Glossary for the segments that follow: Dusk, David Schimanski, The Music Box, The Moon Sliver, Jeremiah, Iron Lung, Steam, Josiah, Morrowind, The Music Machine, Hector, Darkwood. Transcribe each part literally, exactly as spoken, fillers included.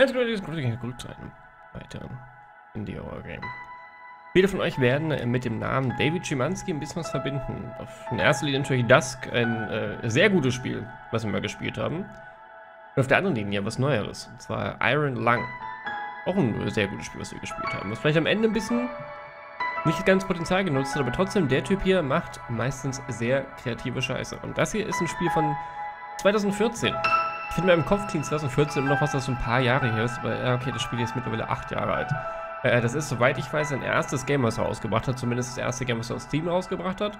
Ganz gut, das ist gut sein. Weiter in die Horror-Game. Viele von euch werden mit dem Namen David Schimanski ein bisschen was verbinden. Auf in erster Linie natürlich Dusk, ein äh, sehr gutes Spiel, was wir mal gespielt haben. Und auf der anderen Linie was Neueres, und zwar Iron Lung. Auch ein sehr gutes Spiel, was wir gespielt haben. Was vielleicht am Ende ein bisschen nicht ganz Potenzial genutzt hat, aber trotzdem, der Typ hier macht meistens sehr kreative Scheiße. Und das hier ist ein Spiel von zwanzig vierzehn. Ich finde, in meinem Kopf klingt zwanzig vierzehn immer noch, was das so ein paar Jahre hier ist, aber okay, das Spiel ist mittlerweile acht Jahre alt. Äh, das ist, soweit ich weiß, sein erstes Game, was er rausgebracht hat, zumindest das erste Game, was er auf Steam rausgebracht hat.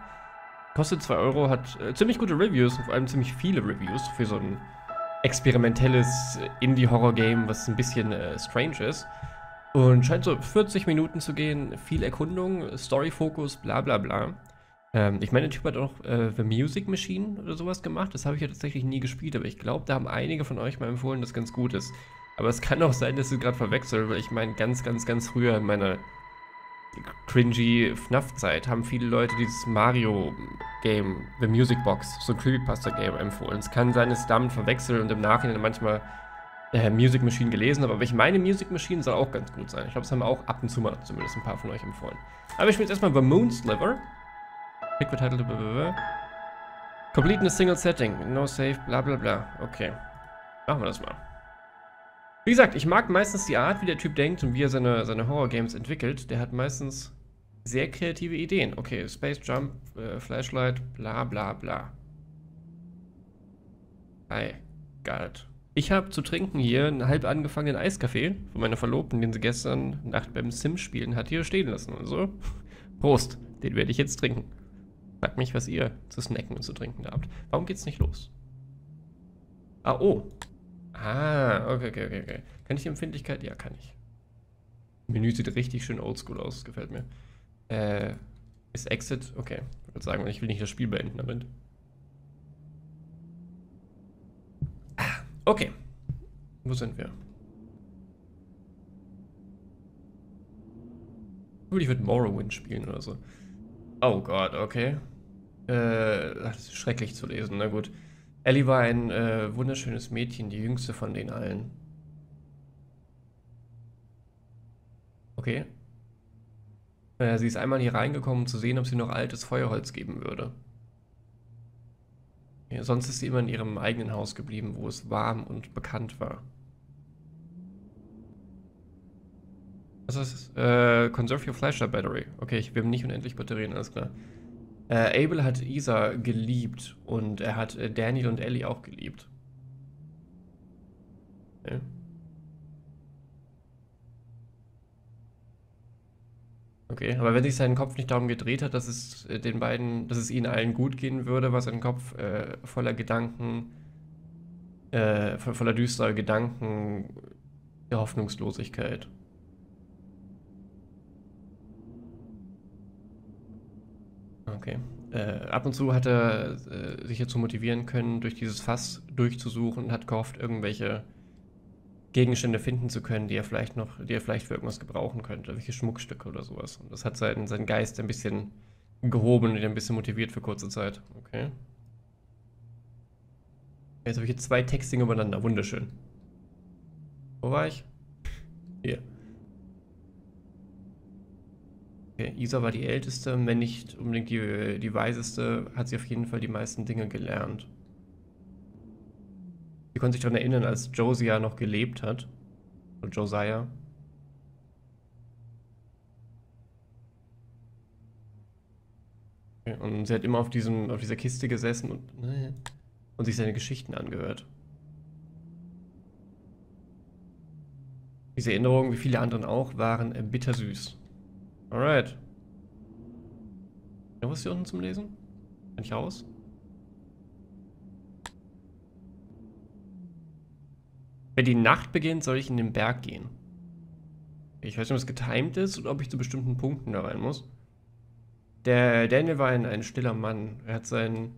Kostet zwei Euro, hat äh, ziemlich gute Reviews, vor allem ziemlich viele Reviews für so ein experimentelles Indie-Horror-Game, was ein bisschen äh, strange ist. Und scheint so vierzig Minuten zu gehen, viel Erkundung, Story-Fokus, bla bla bla. Ähm, ich meine, der Typ hat auch äh, The Music Machine oder sowas gemacht. Das habe ich ja tatsächlich nie gespielt, aber ich glaube, da haben einige von euch mal empfohlen, dass es ganz gut ist. Aber es kann auch sein, dass ich es gerade verwechsel, weil ich meine, ganz, ganz, ganz früher in meiner cringy F N A F-Zeit haben viele Leute dieses Mario-Game, The Music Box, so ein Creepypasta-Game empfohlen. Es kann sein, dass ich damit verwechsel und im Nachhinein manchmal äh, Music Machine gelesen habe, aber ich meine, Music Machine soll auch ganz gut sein. Ich glaube, das haben auch ab und zu mal zumindest ein paar von euch empfohlen. Aber ich spiele jetzt erstmal The Moon Sliver. Click title, complete in a single setting, no save, bla bla bla. Okay, machen wir das mal. Wie gesagt, ich mag meistens die Art, wie der Typ denkt und wie er seine, seine Horror-Games entwickelt. Der hat meistens sehr kreative Ideen. Okay, Space Jump, äh, Flashlight, bla bla bla. Hi, God. Ich habe zu trinken hier einen halb angefangenen Eiskaffee von meiner Verlobten, den sie gestern Nacht beim Sims-Spielen hat hier stehen lassen. Also, Prost, den werde ich jetzt trinken. Fragt mich, was ihr zu snacken und zu trinken habt. Warum geht's nicht los? Ah, oh. Ah, okay, okay, okay, okay. Kann ich die Empfindlichkeit? Ja, kann ich. Menü sieht richtig schön oldschool aus, gefällt mir. Äh, ist Exit? Okay. Ich würde sagen, ich will nicht das Spiel beenden damit. Ah, okay. Wo sind wir? Ich würde Morrowind spielen oder so. Oh Gott, okay. Äh, das ist schrecklich zu lesen, na gut. Ellie war ein äh, wunderschönes Mädchen, die jüngste von den allen. Okay. Äh, sie ist einmal hier reingekommen, um zu sehen, ob sie noch altes Feuerholz geben würde. Ja, sonst ist sie immer in ihrem eigenen Haus geblieben, wo es warm und bekannt war. Was ist das? Äh, conserve your flashlight battery. Okay, ich will nicht unendlich Batterien, alles klar. Äh, Abel hat Isa geliebt und er hat äh, Daniel und Ellie auch geliebt. Okay. Okay, aber wenn sich seinen Kopf nicht darum gedreht hat, dass es äh, den beiden, dass es ihnen allen gut gehen würde, war sein Kopf äh, voller Gedanken, äh, vo voller düsterer Gedanken der Hoffnungslosigkeit. Okay. Äh, ab und zu hat er äh, sich hierzu motivieren können, durch dieses Fass durchzusuchen und hat gehofft, irgendwelche Gegenstände finden zu können, die er vielleicht noch, die er vielleicht für irgendwas gebrauchen könnte, welche Schmuckstücke oder sowas. Und das hat seinen, seinen Geist ein bisschen gehoben und ihn ein bisschen motiviert für kurze Zeit. Okay. Jetzt habe ich hier zwei Textdinge übereinander. Wunderschön. Wo war ich? Hier. Okay. Isa war die Älteste, wenn nicht unbedingt die, die Weiseste, hat sie auf jeden Fall die meisten Dinge gelernt. Sie konnte sich daran erinnern, als Josiah noch gelebt hat. Oder Josiah. Okay. Und sie hat immer auf, diesem, auf dieser Kiste gesessen und, und sich seine Geschichten angehört. Diese Erinnerungen, wie viele anderen auch, waren bittersüß. Alright. Ja, was ist hier unten zum Lesen? Kann ich raus? Wenn die Nacht beginnt, soll ich in den Berg gehen. Ich weiß nicht, ob es getimed ist oder ob ich zu bestimmten Punkten da rein muss. Der Daniel war ein, ein stiller Mann. Er hat sein,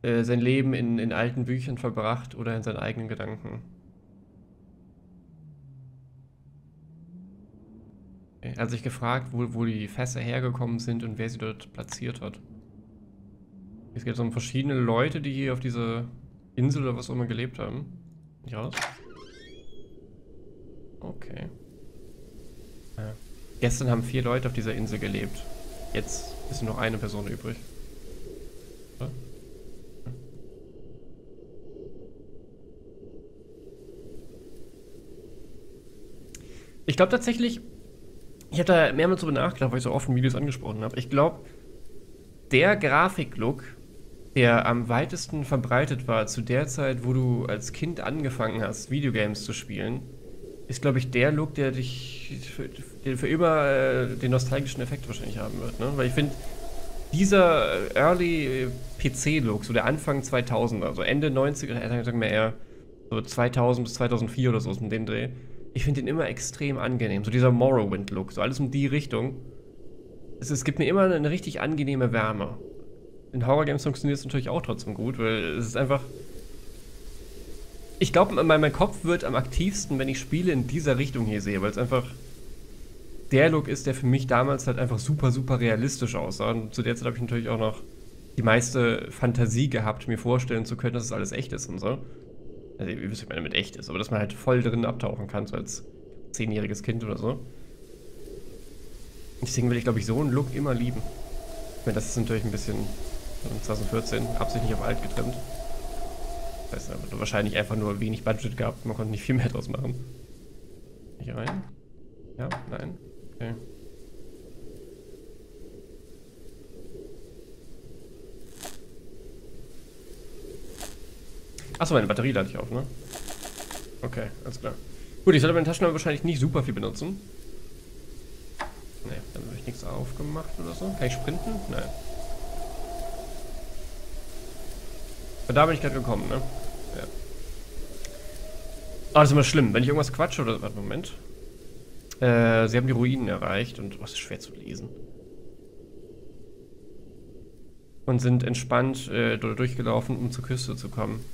äh, sein Leben in, in alten Büchern verbracht oder in seinen eigenen Gedanken. Er hat sich gefragt, wo, wo die Fässer hergekommen sind und wer sie dort platziert hat. Es gibt so verschiedene Leute, die hier auf dieser Insel oder was auch immer gelebt haben. Nicht raus? Okay. Äh, gestern haben vier Leute auf dieser Insel gelebt. Jetzt ist nur noch eine Person übrig. Oder? Ich glaube tatsächlich, ich habe da mehrmals darüber nachgedacht, weil ich so oft in Videos angesprochen habe. Ich glaube, der Grafiklook, der am weitesten verbreitet war zu der Zeit, wo du als Kind angefangen hast, Videogames zu spielen, ist, glaube ich, der Look, der dich für, der für immer äh, den nostalgischen Effekt wahrscheinlich haben wird. Ne? Weil ich finde, dieser Early P C-Look, so der Anfang zweitausender, also Ende neunziger, sagen wir eher so zweitausend bis zweitausendvier oder so aus dem Dreh, ich finde den immer extrem angenehm. So dieser Morrowind-Look, so alles in die Richtung. Es, es gibt mir immer eine richtig angenehme Wärme. In Horror-Games funktioniert es natürlich auch trotzdem gut, weil es ist einfach... Ich glaube, mein, mein Kopf wird am aktivsten, wenn ich Spiele in dieser Richtung hier sehe, weil es einfach der Look ist, der für mich damals halt einfach super, super realistisch aussah. Und zu der Zeit habe ich natürlich auch noch die meiste Fantasie gehabt, mir vorstellen zu können, dass es alles echt ist und so. Also ihr wisst, was ich meine mit echt ist, aber dass man halt voll drin abtauchen kann, so als zehnjähriges Kind oder so. Deswegen will ich, glaube ich, so einen Look immer lieben. Ich meine, das ist natürlich ein bisschen zwanzig vierzehn absichtlich auf alt getrimmt. Das heißt, da hat wahrscheinlich einfach nur wenig Budget gehabt, man konnte nicht viel mehr draus machen. Hier rein? Ja? Nein? Okay. Achso, meine Batterie lade ich auf, ne? Okay, alles klar. Gut, ich sollte meine Taschenlampe wahrscheinlich nicht super viel benutzen. Ne, dann habe ich nichts aufgemacht oder so. Kann ich sprinten? Nein. Aber da bin ich gerade gekommen, ne? Ja. Ah, oh, das ist immer schlimm, wenn ich irgendwas quatsche oder... Warte, Moment. Äh, sie haben die Ruinen erreicht und... Oh, das ist schwer zu lesen. Und sind entspannt äh, durchgelaufen, um zur Küste zu kommen.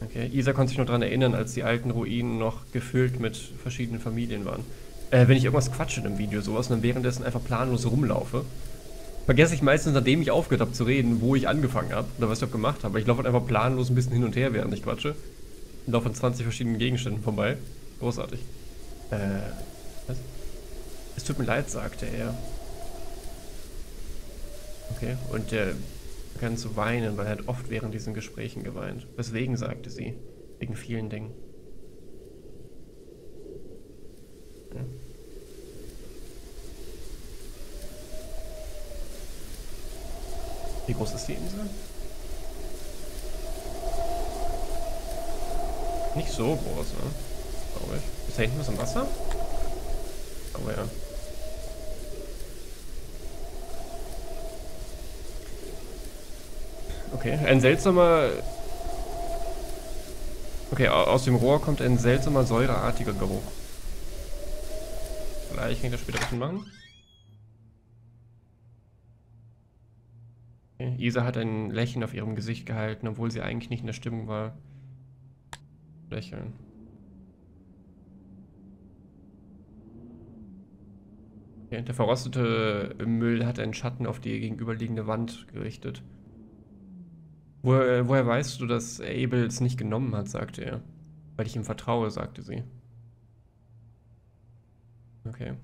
Okay, Isa konnte sich noch daran erinnern, als die alten Ruinen noch gefüllt mit verschiedenen Familien waren. Äh, wenn ich irgendwas quatsche in einem Video sowas und dann währenddessen einfach planlos rumlaufe, vergesse ich meistens, nachdem ich aufgehört habe zu reden, wo ich angefangen habe oder was ich auch gemacht habe. Ich laufe halt einfach planlos ein bisschen hin und her, während ich quatsche. Und laufe an zwanzig verschiedenen Gegenständen vorbei. Großartig. Äh, was? Es tut mir leid, sagte er. Okay, und er begann zu weinen, weil er hat oft während diesen Gesprächen geweint. Weswegen, sagte sie. Wegen vielen Dingen. Ja. Wie groß ist die Insel? Nicht so groß, ne? Glaube ich. Ist da hinten was im Wasser? Aber ja. Okay, ein seltsamer... Okay, aus dem Rohr kommt ein seltsamer säureartiger Geruch. Vielleicht kann ich das später ein bisschen machen. Okay. Isa hat ein Lächeln auf ihrem Gesicht gehalten, obwohl sie eigentlich nicht in der Stimmung war. Lächeln. Okay, der verrostete Müll hat einen Schatten auf die gegenüberliegende Wand gerichtet. Woher, woher weißt du, dass Abel es nicht genommen hat, sagte er. Weil ich ihm vertraue, sagte sie. Okay.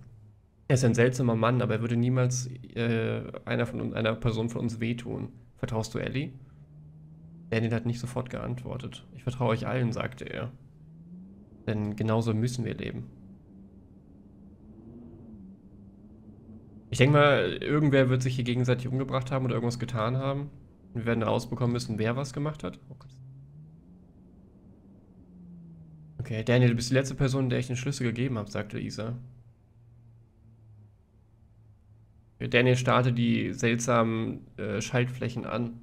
Er ist ein seltsamer Mann, aber er würde niemals äh, einer, von, einer Person von uns wehtun. Vertraust du Ellie? Daniel hat nicht sofort geantwortet. Ich vertraue euch allen, sagte er. Denn genauso müssen wir leben. Ich denke mal, irgendwer wird sich hier gegenseitig umgebracht haben oder irgendwas getan haben. Wir werden rausbekommen müssen, wer was gemacht hat. Oh Gott. Okay, Daniel, du bist die letzte Person, der ich den Schlüssel gegeben habe, sagte Isa. Daniel starrte die seltsamen äh, Schaltflächen an.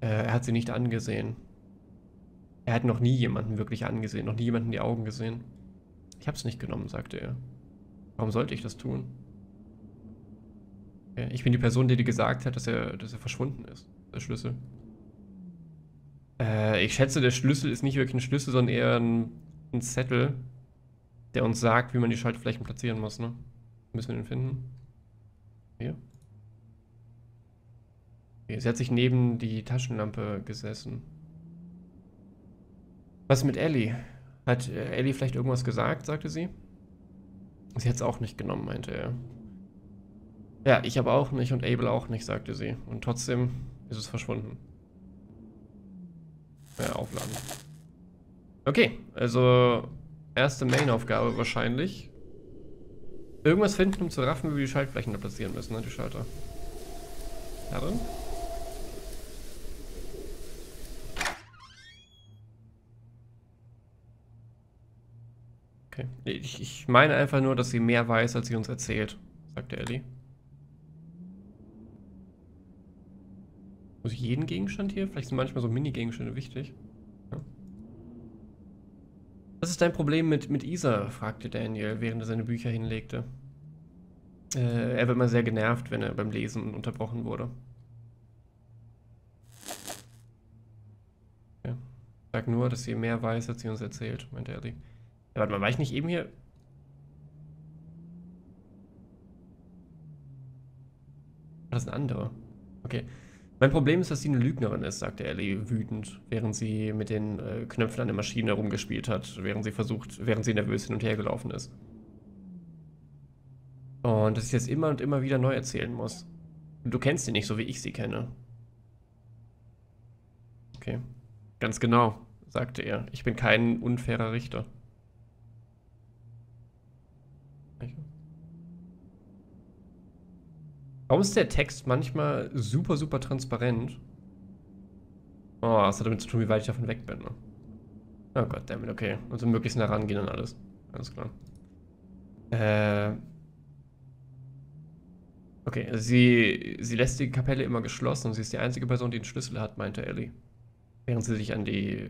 Äh, er hat sie nicht angesehen. Er hat noch nie jemanden wirklich angesehen, noch nie jemanden in die Augen gesehen. Ich hab's nicht genommen, sagte er. Warum sollte ich das tun? Ich bin die Person, die dir gesagt hat, dass er, dass er verschwunden ist, der Schlüssel. Äh, ich schätze, der Schlüssel ist nicht wirklich ein Schlüssel, sondern eher ein, ein Zettel, der uns sagt, wie man die Schaltflächen platzieren muss, ne? Müssen wir den finden? Hier. Okay, sie hat sich neben die Taschenlampe gesessen. Was mit Ellie? Hat Ellie vielleicht irgendwas gesagt, sagte sie. Sie hat es auch nicht genommen, meinte er. Ja, ich aber auch nicht und Abel auch nicht, sagte sie. Und trotzdem ist es verschwunden. Ja, aufladen. Okay, also erste Main-Aufgabe wahrscheinlich. Irgendwas finden, um zu raffen, wie wir die Schaltflächen da platzieren müssen, ne, die Schalter. Darin? Okay. Ich, ich meine einfach nur, dass sie mehr weiß, als sie uns erzählt, sagte Ellie. Muss ich jeden Gegenstand hier? Vielleicht sind manchmal so Mini-Gegenstände wichtig. Ja. Was ist dein Problem mit, mit Isa? Fragte Daniel, während er seine Bücher hinlegte. Äh, er wird mal sehr genervt, wenn er beim Lesen unterbrochen wurde. Ja. Sag nur, dass sie mehr weiß, als sie uns erzählt, meinte Ellie. Ja, warte mal, war ich nicht eben hier? Das ist ein anderer. Okay. Mein Problem ist, dass sie eine Lügnerin ist, sagte Ellie wütend, während sie mit den äh, Knöpfen an der Maschine rumgespielt hat, während sie versucht, während sie nervös hin und her gelaufen ist. Und dass ich das immer und immer wieder neu erzählen muss. Du kennst sie nicht, so wie ich sie kenne. Okay. Ganz genau, sagte er. Ich bin kein unfairer Richter. Warum ist der Text manchmal super, super transparent? Oh, das hat damit zu tun, wie weit ich davon weg bin, ne? Oh Gott, damit, okay. Also möglichst nah rangehen und alles. Alles klar. Äh. Okay, sie, sie lässt die Kapelle immer geschlossen und sie ist die einzige Person, die einen Schlüssel hat, meinte Ellie. Während sie sich an die.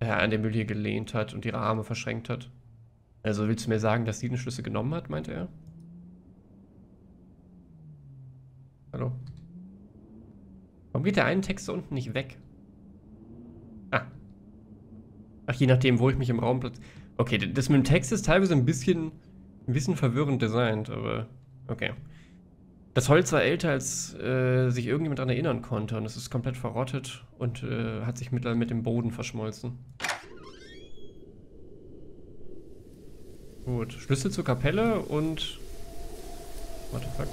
Äh, an den Müll gelehnt hat und ihre Arme verschränkt hat. Also willst du mir sagen, dass sie den Schlüssel genommen hat, meinte er? Hallo. Warum geht der eine Text da unten nicht weg? Ah. Ach, je nachdem, wo ich mich im Raum platziere. Okay, das mit dem Text ist teilweise ein bisschen, ein bisschen verwirrend designt, aber okay. Das Holz war älter, als äh, sich irgendjemand daran erinnern konnte und es ist komplett verrottet und äh, hat sich mittlerweile mit dem Boden verschmolzen. Gut, Schlüssel zur Kapelle und... What the fuck?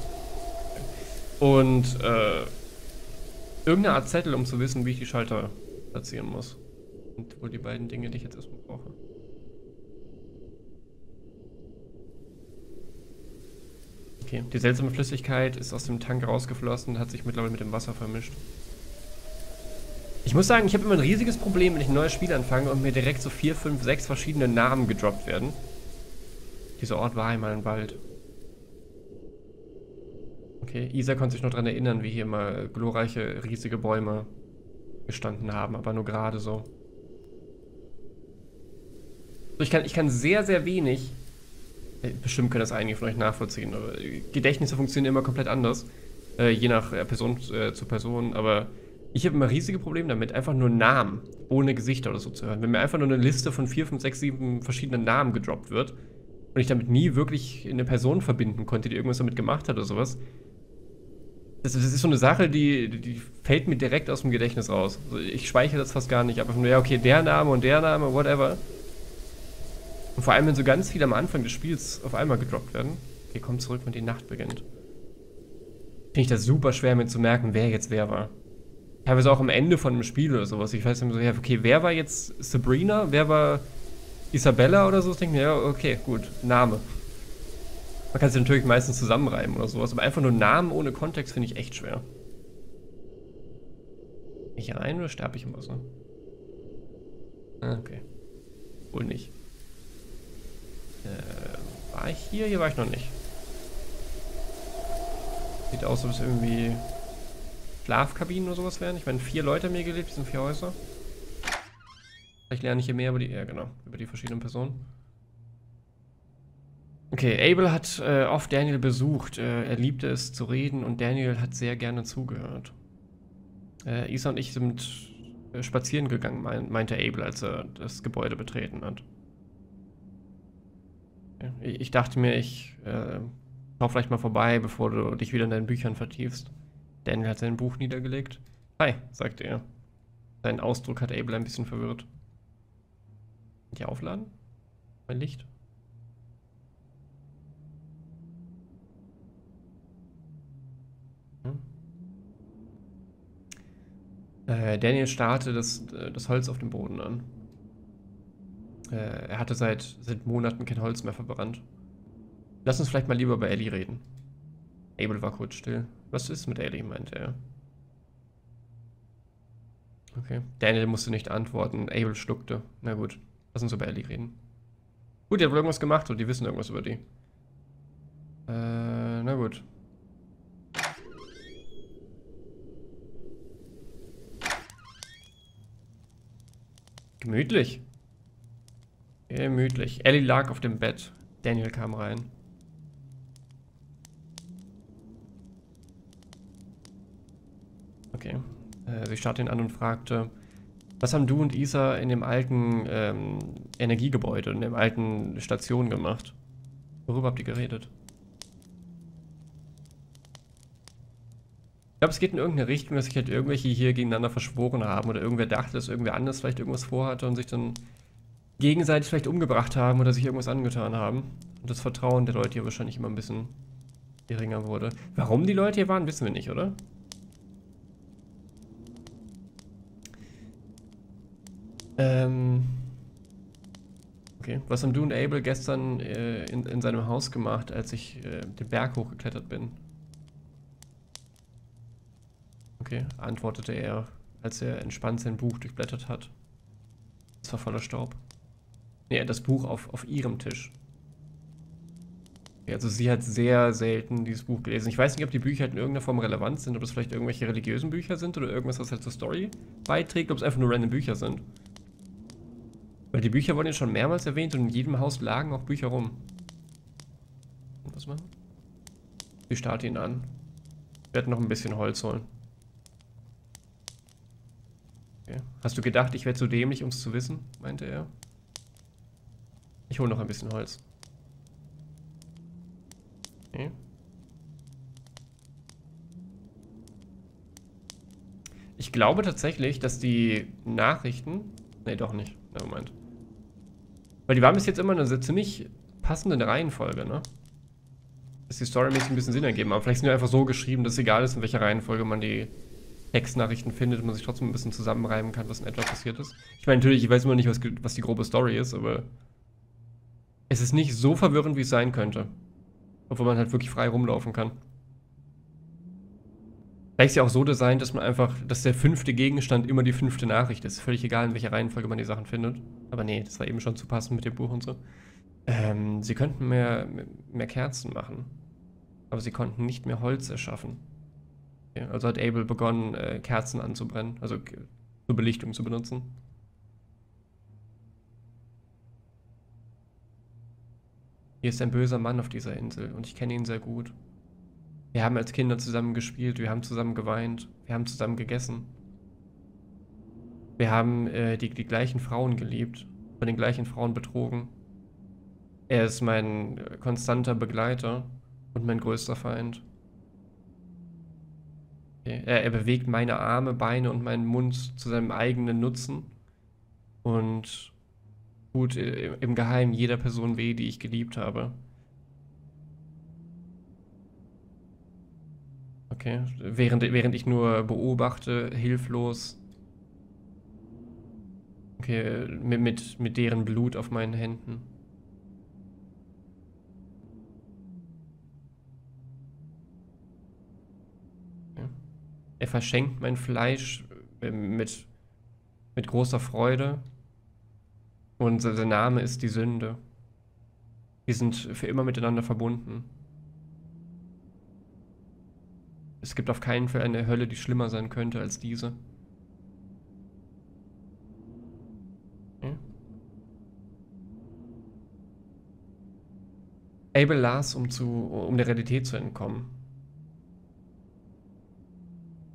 Und äh, irgendeine Art Zettel, um zu wissen, wie ich die Schalter platzieren muss. Und wohl die beiden Dinge, die ich jetzt erstmal brauche. Okay, die seltsame Flüssigkeit ist aus dem Tank rausgeflossen und hat sich mittlerweile mit dem Wasser vermischt. Ich muss sagen, ich habe immer ein riesiges Problem, wenn ich ein neues Spiel anfange und mir direkt so vier, fünf, sechs verschiedene Namen gedroppt werden. Dieser Ort war einmal ein Wald. Okay, Isa konnte sich noch daran erinnern, wie hier mal glorreiche, riesige Bäume gestanden haben, aber nur gerade so. Ich kann, ich kann sehr, sehr wenig, bestimmt können das einige von euch nachvollziehen, aber Gedächtnisse funktionieren immer komplett anders, äh, je nach Person äh, zu Person, aber ich habe immer riesige Probleme damit, einfach nur Namen, ohne Gesichter oder so zu hören. Wenn mir einfach nur eine Liste von vier, fünf, sechs, sieben verschiedenen Namen gedroppt wird und ich damit nie wirklich eine Person verbinden konnte, die irgendwas damit gemacht hat oder sowas, Das, das ist so eine Sache, die, die fällt mir direkt aus dem Gedächtnis raus. Also ich speichere das fast gar nicht, aber nur, ja, okay, der Name und der Name, whatever. Und vor allem, wenn so ganz viele am Anfang des Spiels auf einmal gedroppt werden. Okay, komm zurück, wenn die Nacht beginnt. Finde ich das super schwer, mir zu merken, wer jetzt wer war. Teilweise auch am Ende von einem Spiel oder sowas. Ich weiß nicht mehr so, ja, okay, wer war jetzt Sabrina, wer war Isabella oder so? Ich denke mir, ja, okay, gut, Name. Man kann sie natürlich meistens zusammenreimen oder sowas, aber einfach nur Namen ohne Kontext finde ich echt schwer. Bin ich allein oder sterbe ich im Wasser? Ah, okay. Wohl nicht. Äh, war ich hier? Hier war ich noch nicht. Sieht aus, als ob es irgendwie Schlafkabinen oder sowas wären. Ich meine, vier Leute haben hier gelebt, das sind vier Häuser. Vielleicht lerne ich hier mehr über die, ja genau, über die verschiedenen Personen. Okay, Abel hat äh, oft Daniel besucht. Äh, er liebte es zu reden und Daniel hat sehr gerne zugehört. Äh, Isa und ich sind äh, spazieren gegangen, mein, meinte Abel, als er das Gebäude betreten hat. Ja, ich, ich dachte mir, ich äh, schau vielleicht mal vorbei, bevor du dich wieder in deinen Büchern vertiefst. Daniel hat sein Buch niedergelegt. Hi, sagte er. Sein Ausdruck hat Abel ein bisschen verwirrt. Nicht aufladen? Mein Licht? Hm. Äh, Daniel starrte das, das Holz auf dem Boden an. Äh, er hatte seit, seit Monaten kein Holz mehr verbrannt. Lass uns vielleicht mal lieber über Ellie reden. Abel war kurz still. Was ist mit Ellie, meinte er. Okay. Daniel musste nicht antworten. Abel schluckte. Na gut, lass uns über Ellie reden. Gut, die hat wohl irgendwas gemacht und die wissen irgendwas über die. Äh, na gut. Gemütlich. Gemütlich. Ellie lag auf dem Bett. Daniel kam rein. Okay. Äh, ich starrte ihn an und fragte, was haben du und Isa in dem alten ähm, Energiegebäude, in dem alten Station gemacht? Worüber habt ihr geredet? Ich glaube, es geht in irgendeine Richtung, dass sich halt irgendwelche hier gegeneinander verschworen haben oder irgendwer dachte, dass irgendwer anders vielleicht irgendwas vorhatte und sich dann gegenseitig vielleicht umgebracht haben oder sich irgendwas angetan haben. Und das Vertrauen der Leute hier wahrscheinlich immer ein bisschen geringer wurde. Warum die Leute hier waren, wissen wir nicht, oder? Ähm. Okay. Was haben du und Abel gestern äh, in, in seinem Haus gemacht, als ich äh, den Berg hochgeklettert bin? Okay, antwortete er, als er entspannt sein Buch durchblättert hat. Es war voller Staub. Ja, das Buch auf, auf ihrem Tisch. Also sie hat sehr selten dieses Buch gelesen. Ich weiß nicht, ob die Bücher halt in irgendeiner Form relevant sind, ob das vielleicht irgendwelche religiösen Bücher sind oder irgendwas, was halt zur Story beiträgt, ob es einfach nur random Bücher sind. Weil die Bücher wurden ja schon mehrmals erwähnt und in jedem Haus lagen auch Bücher rum. Und was machen? Wir starten ihn an. Ich werde noch ein bisschen Holz holen. Okay. Hast du gedacht, ich wäre zu dämlich, um es zu wissen? Meinte er. Ich hole noch ein bisschen Holz. Okay. Ich glaube tatsächlich, dass die Nachrichten... Nee, doch nicht. Na, Moment. Weil die waren bis jetzt immer in einer ziemlich passenden Reihenfolge, ne? Dass die storymäßig ein bisschen Sinn ergeben. Aber vielleicht sind die einfach so geschrieben, dass es egal ist, in welcher Reihenfolge man die Textnachrichten findet und man sich trotzdem ein bisschen zusammenreimen kann, was in etwa passiert ist. Ich meine, natürlich, ich weiß immer nicht, was, was die grobe Story ist, aber es ist nicht so verwirrend, wie es sein könnte. Obwohl man halt wirklich frei rumlaufen kann. Vielleicht ist ja auch so designt, dass man einfach, dass der fünfte Gegenstand immer die fünfte Nachricht ist. Völlig egal, in welcher Reihenfolge man die Sachen findet. Aber nee, das war eben schon zu passend mit dem Buch und so. Ähm, sie könnten mehr, mehr Kerzen machen. Aber sie konnten nicht mehr Holz erschaffen. Okay, also hat Abel begonnen, äh, Kerzen anzubrennen. Also zur Belichtung zu benutzen. Hier ist ein böser Mann auf dieser Insel und ich kenne ihn sehr gut. Wir haben als Kinder zusammen gespielt, wir haben zusammen geweint, wir haben zusammen gegessen. Wir haben äh, die, die gleichen Frauen geliebt, von den gleichen Frauen betrogen. Er ist mein konstanter Begleiter und mein größter Feind. Er, er bewegt meine Arme, Beine und meinen Mund zu seinem eigenen Nutzen und tut im Geheimen jeder Person weh, die ich geliebt habe. Okay, während, während ich nur beobachte, hilflos. Okay, mit, mit, mit deren Blut auf meinen Händen. Ja. Er verschenkt mein Fleisch mit, mit großer Freude. Und sein Name ist die Sünde. Wir sind für immer miteinander verbunden. Es gibt auf keinen Fall eine Hölle, die schlimmer sein könnte als diese. Okay. Abel las, um, zu, um der Realität zu entkommen.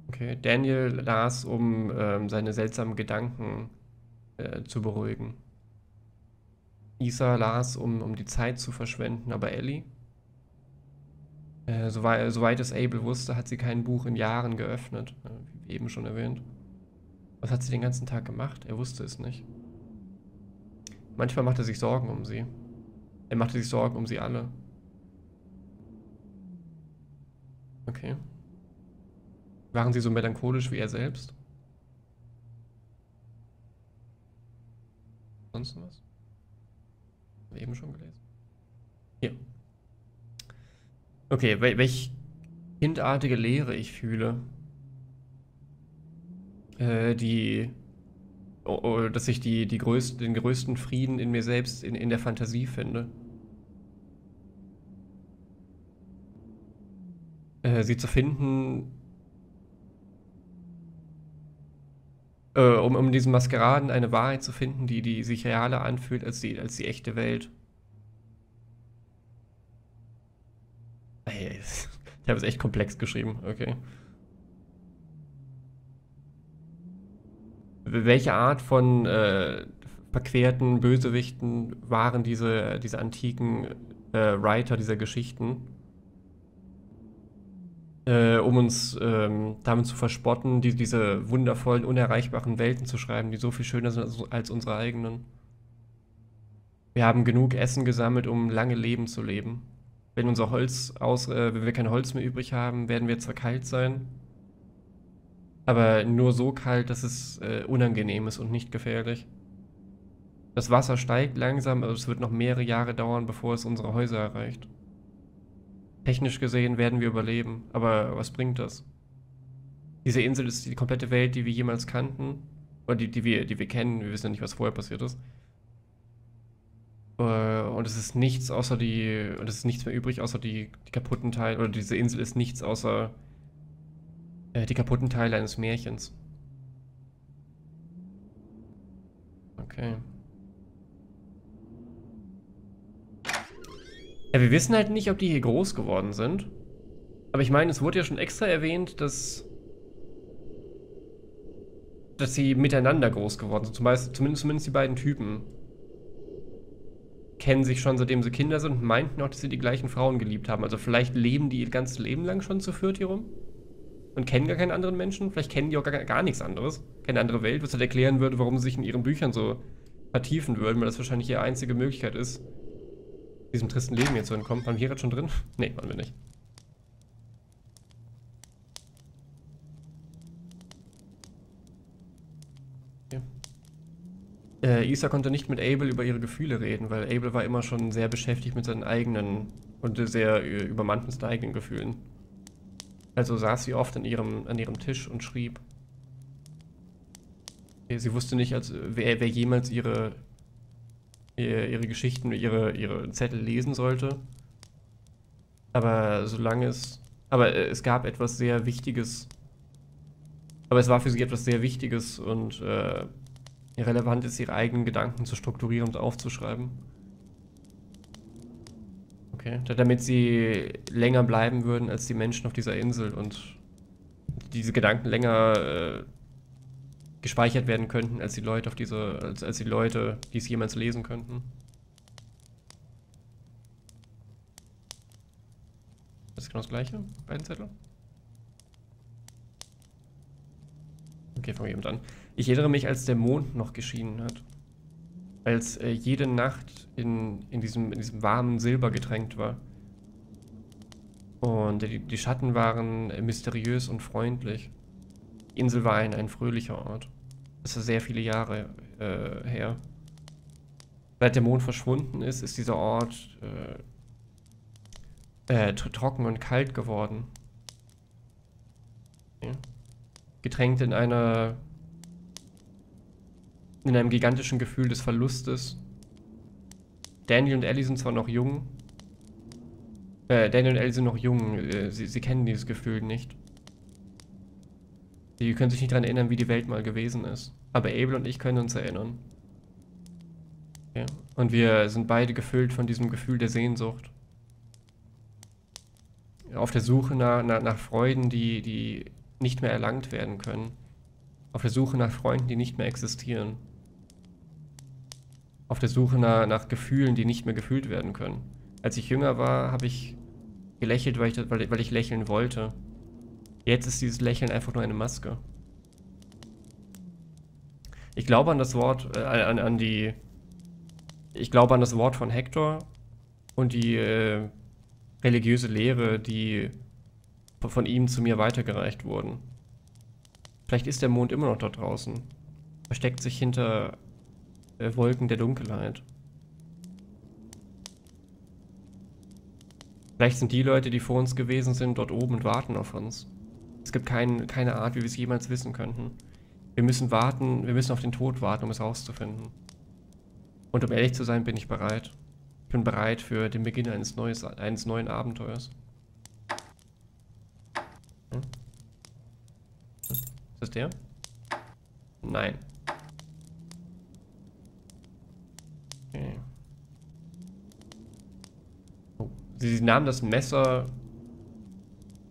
Okay, Daniel las, um ähm, seine seltsamen Gedanken äh, zu beruhigen. Isa las, um, um die Zeit zu verschwenden, aber Ellie? Äh, soweit, soweit es Abel wusste, hat sie kein Buch in Jahren geöffnet, wie eben schon erwähnt. Was hat sie den ganzen Tag gemacht? Er wusste es nicht. Manchmal macht er sich Sorgen um sie. Er machte sich Sorgen um sie alle. Okay. Waren sie so melancholisch wie er selbst? Sonst was? Hab ich eben schon gelesen. Hier. Okay, wel welch kindartige Leere ich fühle. Äh, die... Oh, oh, dass ich die, die größten, den größten Frieden in mir selbst, in, in der Fantasie finde. Äh, sie zu finden... Äh, um, um diesen Maskeraden eine Wahrheit zu finden, die, die sich realer anfühlt als die, als die echte Welt. Hey, ich habe es echt komplex geschrieben, okay. Welche Art von äh, verquerten Bösewichten waren diese, diese antiken äh, Writer dieser Geschichten? Äh, um uns ähm, damit zu verspotten, die, diese wundervollen, unerreichbaren Welten zu schreiben, die so viel schöner sind als, als unsere eigenen. Wir haben genug Essen gesammelt, um lange Leben zu leben. Wenn unser Holz aus, äh, wenn wir kein Holz mehr übrig haben, werden wir zwar kalt sein, aber nur so kalt, dass es äh, unangenehm ist und nicht gefährlich. Das Wasser steigt langsam, aber es wird noch mehrere Jahre dauern, bevor es unsere Häuser erreicht. Technisch gesehen werden wir überleben, aber was bringt das? Diese Insel ist die komplette Welt, die wir jemals kannten, oder die, die, wir, die wir kennen, wir wissen ja nicht, was vorher passiert ist. Und es ist nichts außer die, und es ist nichts mehr übrig, außer die, die kaputten Teile, oder diese Insel ist nichts außer äh, die kaputten Teile eines Märchens. Okay. Ja, wir wissen halt nicht, ob die hier groß geworden sind. Aber ich meine, es wurde ja schon extra erwähnt, dass, dass sie miteinander groß geworden sind. Zum Beispiel, zumindest, zumindest die beiden Typen. Kennen sich schon, seitdem sie Kinder sind, und meinten auch, dass sie die gleichen Frauen geliebt haben. Also vielleicht leben die ihr ganzes Leben lang schon zu viert hier rum und kennen gar keinen anderen Menschen. Vielleicht kennen die auch gar, gar nichts anderes, keine andere Welt, was halt erklären würde, warum sie sich in ihren Büchern so vertiefen würden, weil das wahrscheinlich ihre einzige Möglichkeit ist, diesem tristen Leben hier zu entkommen. Waren wir hier jetzt schon drin? Nee, waren wir nicht. Äh, Isa konnte nicht mit Abel über ihre Gefühle reden, weil Abel war immer schon sehr beschäftigt mit seinen eigenen und sehr übermannt mit seinen eigenen Gefühlen. Also saß sie oft an ihrem, an ihrem Tisch und schrieb. Sie wusste nicht, als wer, wer jemals ihre, ihre, ihre Geschichten, ihre, ihre Zettel lesen sollte. Aber solange es... Aber es gab etwas sehr Wichtiges. Aber es war für sie etwas sehr Wichtiges und... Äh, relevant ist, ihre eigenen Gedanken zu strukturieren und aufzuschreiben. Okay, damit sie länger bleiben würden als die Menschen auf dieser Insel und diese Gedanken länger äh, gespeichert werden könnten als die Leute auf diese, als, als die Leute, die es jemals lesen könnten. Das ist genau das gleiche, beiden Zettel. Okay, fangen wir eben an. Ich erinnere mich, als der Mond noch geschienen hat. Als äh, jede Nacht in, in, diesem, in diesem warmen Silber getränkt war. Und die, die Schatten waren äh, mysteriös und freundlich. Die Insel war ein, ein fröhlicher Ort. Das ist sehr viele Jahre äh, her. Seit der Mond verschwunden ist, ist dieser Ort äh, äh, trocken und kalt geworden. Ja. Getränkt in einer... in einem gigantischen Gefühl des Verlustes. Daniel und Ellie sind zwar noch jung. Äh, Daniel und Ellie sind noch jung. Äh, sie, sie kennen dieses Gefühl nicht. Sie können sich nicht daran erinnern, wie die Welt mal gewesen ist. Aber Abel und ich können uns erinnern. Ja. Und wir sind beide gefüllt von diesem Gefühl der Sehnsucht. Auf der Suche nach, nach, nach Freuden, die, die nicht mehr erlangt werden können. Auf der Suche nach Freunden, die nicht mehr existieren. Auf der Suche nach, nach Gefühlen, die nicht mehr gefühlt werden können. Als ich jünger war, habe ich gelächelt, weil ich, weil, weil ich lächeln wollte. Jetzt ist dieses Lächeln einfach nur eine Maske. Ich glaube an das Wort, äh, an, an die Ich glaube an das Wort von Hector und die äh, religiöse Lehre, die von ihm zu mir weitergereicht wurden. Vielleicht ist der Mond immer noch da draußen. Versteckt sich hinter äh, Wolken der Dunkelheit. Vielleicht sind die Leute, die vor uns gewesen sind, dort oben und warten auf uns. Es gibt kein, keine Art, wie wir es jemals wissen könnten. Wir müssen warten, wir müssen auf den Tod warten, um es rauszufinden. Und um ehrlich zu sein, bin ich bereit. Ich bin bereit für den Beginn eines, Neues, eines neuen Abenteuers. Hm? Ist das der? Nein. Okay. Oh. Sie nahm das Messer,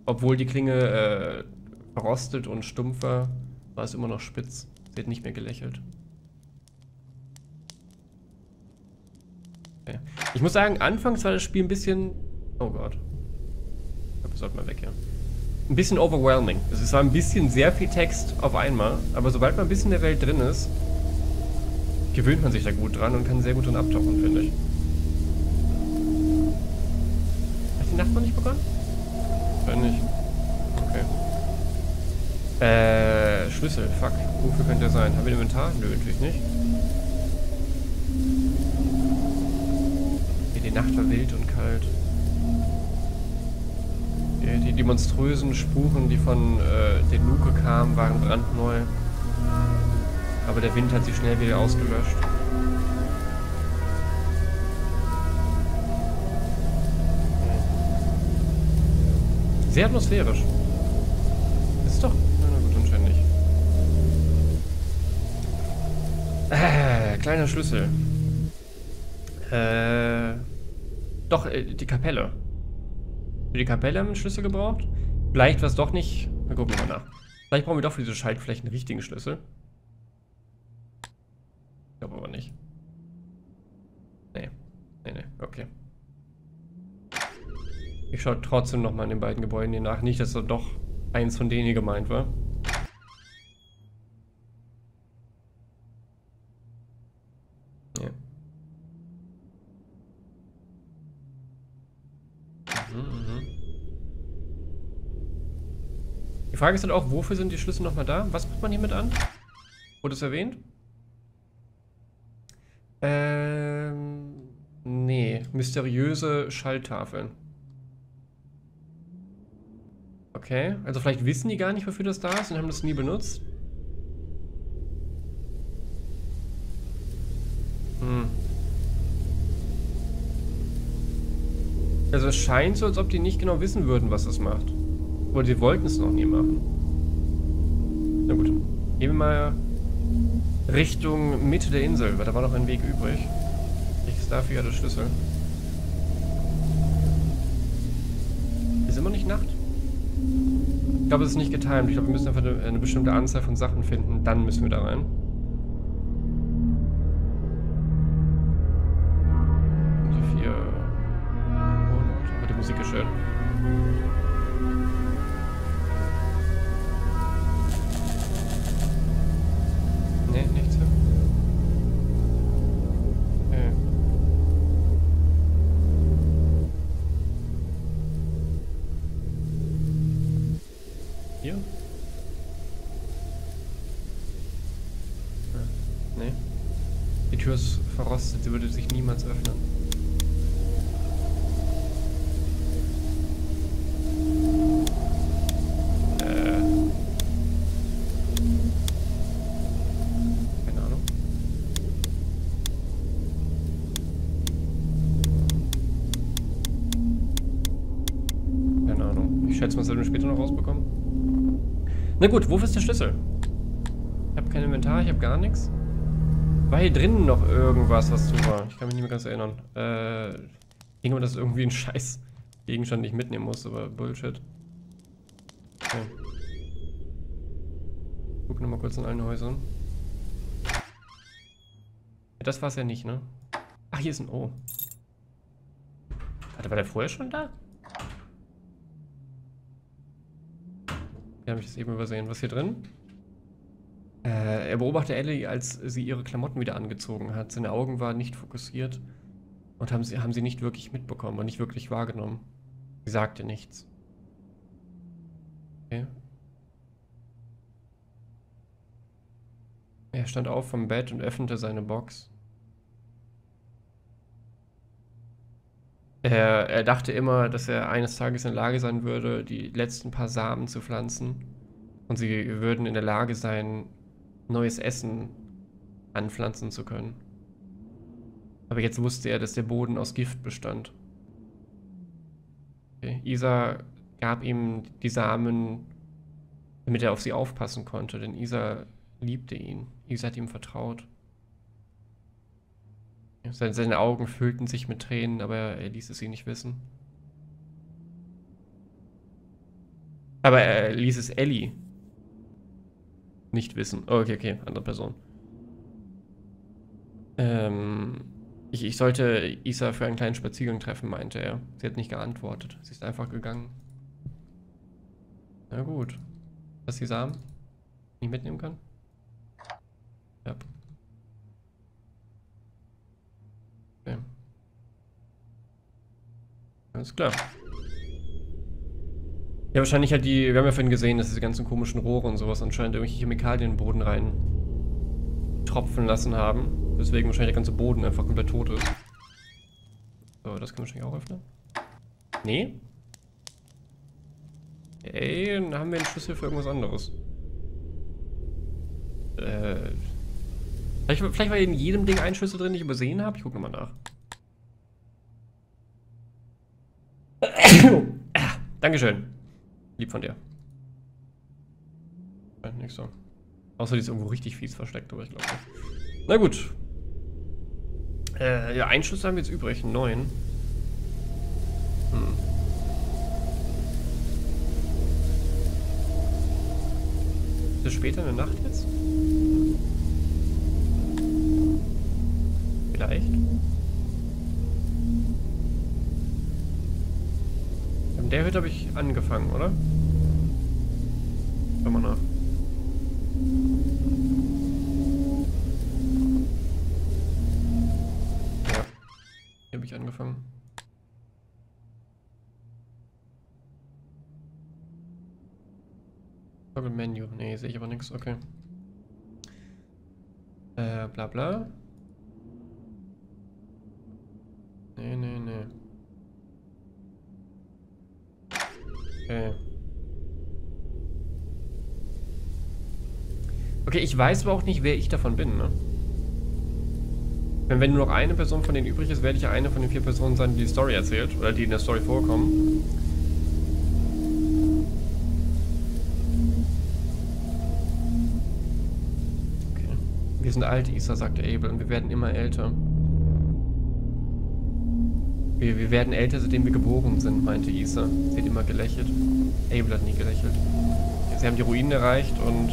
obwohl die Klinge äh, verrostet und stumpf war, war es immer noch spitz. Sie hat nicht mehr gelächelt. Okay. Ich muss sagen, anfangs war das Spiel ein bisschen... Oh Gott. Ich glaube, wir sollten mal weg, ja. Ein bisschen overwhelming. Also es war ein bisschen sehr viel Text auf einmal, aber sobald man ein bisschen in der Welt drin ist, gewöhnt man sich da gut dran und kann sehr gut drin abtauchen, finde ich. Hat die Nacht noch nicht begonnen? Wahrscheinlich. Okay. Äh, Schlüssel, fuck. Wofür könnte der sein? Haben wir ein Inventar? Nö, natürlich nicht. Die Nacht war wild und kalt. Die, die monströsen Spuren, die von äh, den Luke kamen, waren brandneu. Aber der Wind hat sie schnell wieder ausgelöscht. Sehr atmosphärisch. Ist doch... Na gut, anscheinend nicht. Ah, kleiner Schlüssel. Äh... Doch, äh, die Kapelle. Für die Kapelle haben wir einen Schlüssel gebraucht. Vielleicht war es doch nicht. Na, gucken wir mal nach. Vielleicht brauchen wir doch für diese Schaltflächen einen richtigen Schlüssel. Ich glaube aber nicht. Nee. Nee, nee. Okay. Ich schaue trotzdem nochmal in den beiden Gebäuden hier nach. Nicht, dass da doch eins von denen hier gemeint war. Ja. Die Frage ist dann auch, wofür sind die Schlüssel nochmal da? Was macht man hiermit an? Wurde es erwähnt? Ähm, nee, mysteriöse Schalltafeln. Okay, also vielleicht wissen die gar nicht, wofür das da ist und haben das nie benutzt. Hm. Also es scheint so, als ob die nicht genau wissen würden, was das macht. Oder die wollten es noch nie machen. Na gut. Gehen wir mal Richtung Mitte der Insel, weil da war noch ein Weg übrig. Ich ist dafür ja der Schlüssel. Ist immer nicht Nacht? Ich glaube, es ist nicht getimed. Ich glaube, wir müssen einfach eine, eine bestimmte Anzahl von Sachen finden. Dann müssen wir da rein. Die vier... Oh, die Musik ist schön. Verrostet, sie würde sich niemals öffnen. Äh. Keine Ahnung. Keine Ahnung. Ich schätze mal, das werden wir später noch rausbekommen. Na gut, wofür ist der Schlüssel? Ich habe kein Inventar, ich habe gar nichts. War hier drinnen noch irgendwas, was zu war? Ich kann mich nicht mehr ganz erinnern. Äh, irgendwann, das ist irgendwie ein scheiß Gegenstand, den ich mitnehmen muss, aber Bullshit. Okay. Gucken wir mal kurz in allen Häusern. Ja, das war's ja nicht, ne? Ach, hier ist ein O. Warte, war der vorher schon da? Ja, habe ich das eben übersehen. Was ist hier drin? Äh, er beobachtet Ellie, als sie ihre Klamotten wieder angezogen hat. Seine Augen waren nicht fokussiert und haben sie, haben sie nicht wirklich mitbekommen und nicht wirklich wahrgenommen. Sie sagte nichts. Okay. Er stand auf vom Bett und öffnete seine Box. Er, er dachte immer, dass er eines Tages in der Lage sein würde, die letzten paar Samen zu pflanzen. Und sie würden in der Lage sein, neues Essen anpflanzen zu können. Aber jetzt wusste er, dass der Boden aus Gift bestand. Okay. Isa gab ihm die Samen, damit er auf sie aufpassen konnte, denn Isa liebte ihn. Isa hat ihm vertraut. Seine Augen füllten sich mit Tränen, aber er ließ es sie nicht wissen. Aber er ließ es Ellie nicht wissen. Okay, okay, andere Person. Ähm, ich, ich sollte Isa für einen kleinen Spaziergang treffen, meinte er. Sie hat nicht geantwortet. Sie ist einfach gegangen. Na gut. Dass sie Samen nicht mitnehmen kann? Ja. Okay. Alles klar. Ja, wahrscheinlich hat die, wir haben ja vorhin gesehen, dass diese ganzen komischen Rohre und sowas anscheinend irgendwelche Chemikalien in den Boden rein tropfen lassen haben. Deswegen wahrscheinlich der ganze Boden einfach komplett tot ist. So, das können wir wahrscheinlich auch öffnen. Nee? Ey, dann haben wir den Schlüssel für irgendwas anderes. Äh... Vielleicht, vielleicht war in jedem Ding ein Schlüssel drin, den ich übersehen habe. Ich gucke nochmal nach. Dankeschön. Lieb von dir. Scheint nicht so. Außer die ist irgendwo richtig fies versteckt, aber ich glaube nicht. Na gut. Äh, ja, einen Schlüssel haben wir jetzt übrig. Einen neuen. Hm. Ist das später in der Nacht jetzt? Vielleicht. In der Hütte habe ich angefangen, oder? Schau mal nach. Ja. Hier habe ich angefangen. Toggle Menu. Ne, sehe ich aber nichts. Okay. Äh, bla bla. Nee, nee, nee. Okay. Okay, ich weiß aber auch nicht, wer ich davon bin, ne? Denn wenn nur noch eine Person von denen übrig ist, werde ich ja eine von den vier Personen sein, die die Story erzählt. Oder die in der Story vorkommen. Okay. Wir sind alt, Isa, sagte Abel, und wir werden immer älter. Wir, wir werden älter, seitdem wir geboren sind, meinte Isa. Sie hat immer gelächelt. Abel hat nie gelächelt. Sie haben die Ruinen erreicht und,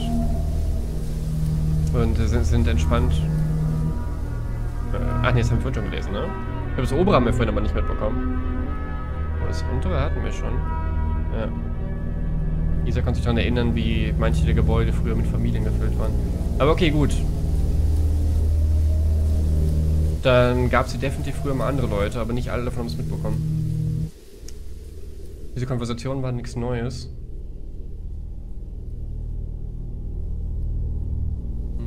und sind, sind entspannt. Äh, ach ne, das haben wir vorhin schon gelesen, ne? Ich glaube, das obere haben wir vorhin aber nicht mitbekommen. Aber das untere hatten wir schon. Ja. Isa kann sich daran erinnern, wie manche der Gebäude früher mit Familien gefüllt waren. Aber okay, gut. Dann gab es hier definitiv früher mal andere Leute, aber nicht alle davon haben es mitbekommen. Diese Konversationen waren nichts Neues. Hm.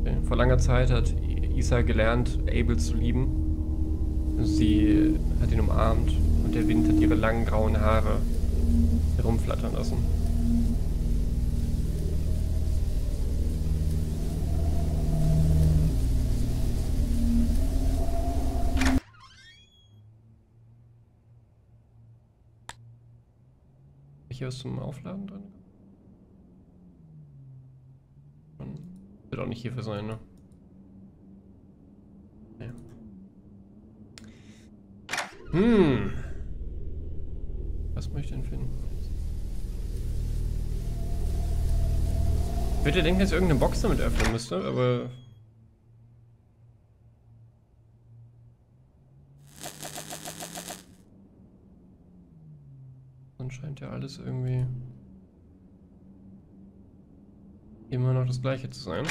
Okay. Vor langer Zeit hat Isa gelernt, Abel zu lieben. Sie hat ihn umarmt und der Wind hat ihre langen grauen Haare herumflattern lassen. Hier ist zum Aufladen drin. Wird auch nicht hierfür sein, ne? Ja. Hm. Was möchte ich denn finden? Ich würde denken, dass ich irgendeine Box damit öffnen müsste, aber. Scheint ja alles irgendwie immer noch das gleiche zu sein.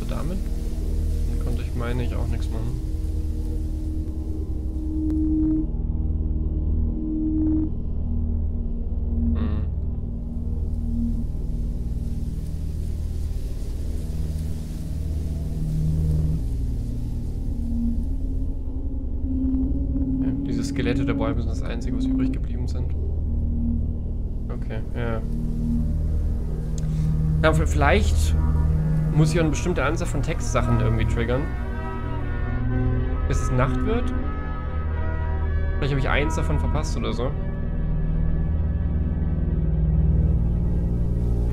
So, damit hier konnte ich, meine ich, auch nichts machen. Skelette der Bäume sind das einzige, was übrig geblieben sind. Okay, ja. Ja, vielleicht muss ich auch eine bestimmte Anzahl von Textsachen irgendwie triggern. Bis es Nacht wird? Vielleicht habe ich eins davon verpasst oder so.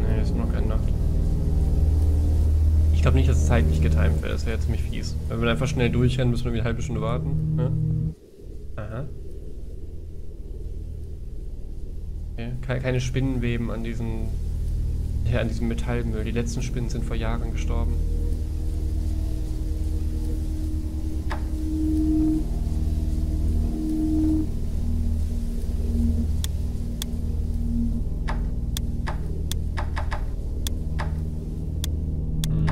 Nee, ist noch keine Nacht. Ich glaube nicht, dass es zeitlich getimt wäre. Das wäre ja ziemlich fies. Wenn wir einfach schnell durchrennen, müssen wir irgendwie eine halbe Stunde warten. Ja? Aha. Okay. Keine Spinnenweben an diesen, ja, an diesem Metallmüll. Die letzten Spinnen sind vor Jahren gestorben. Hm.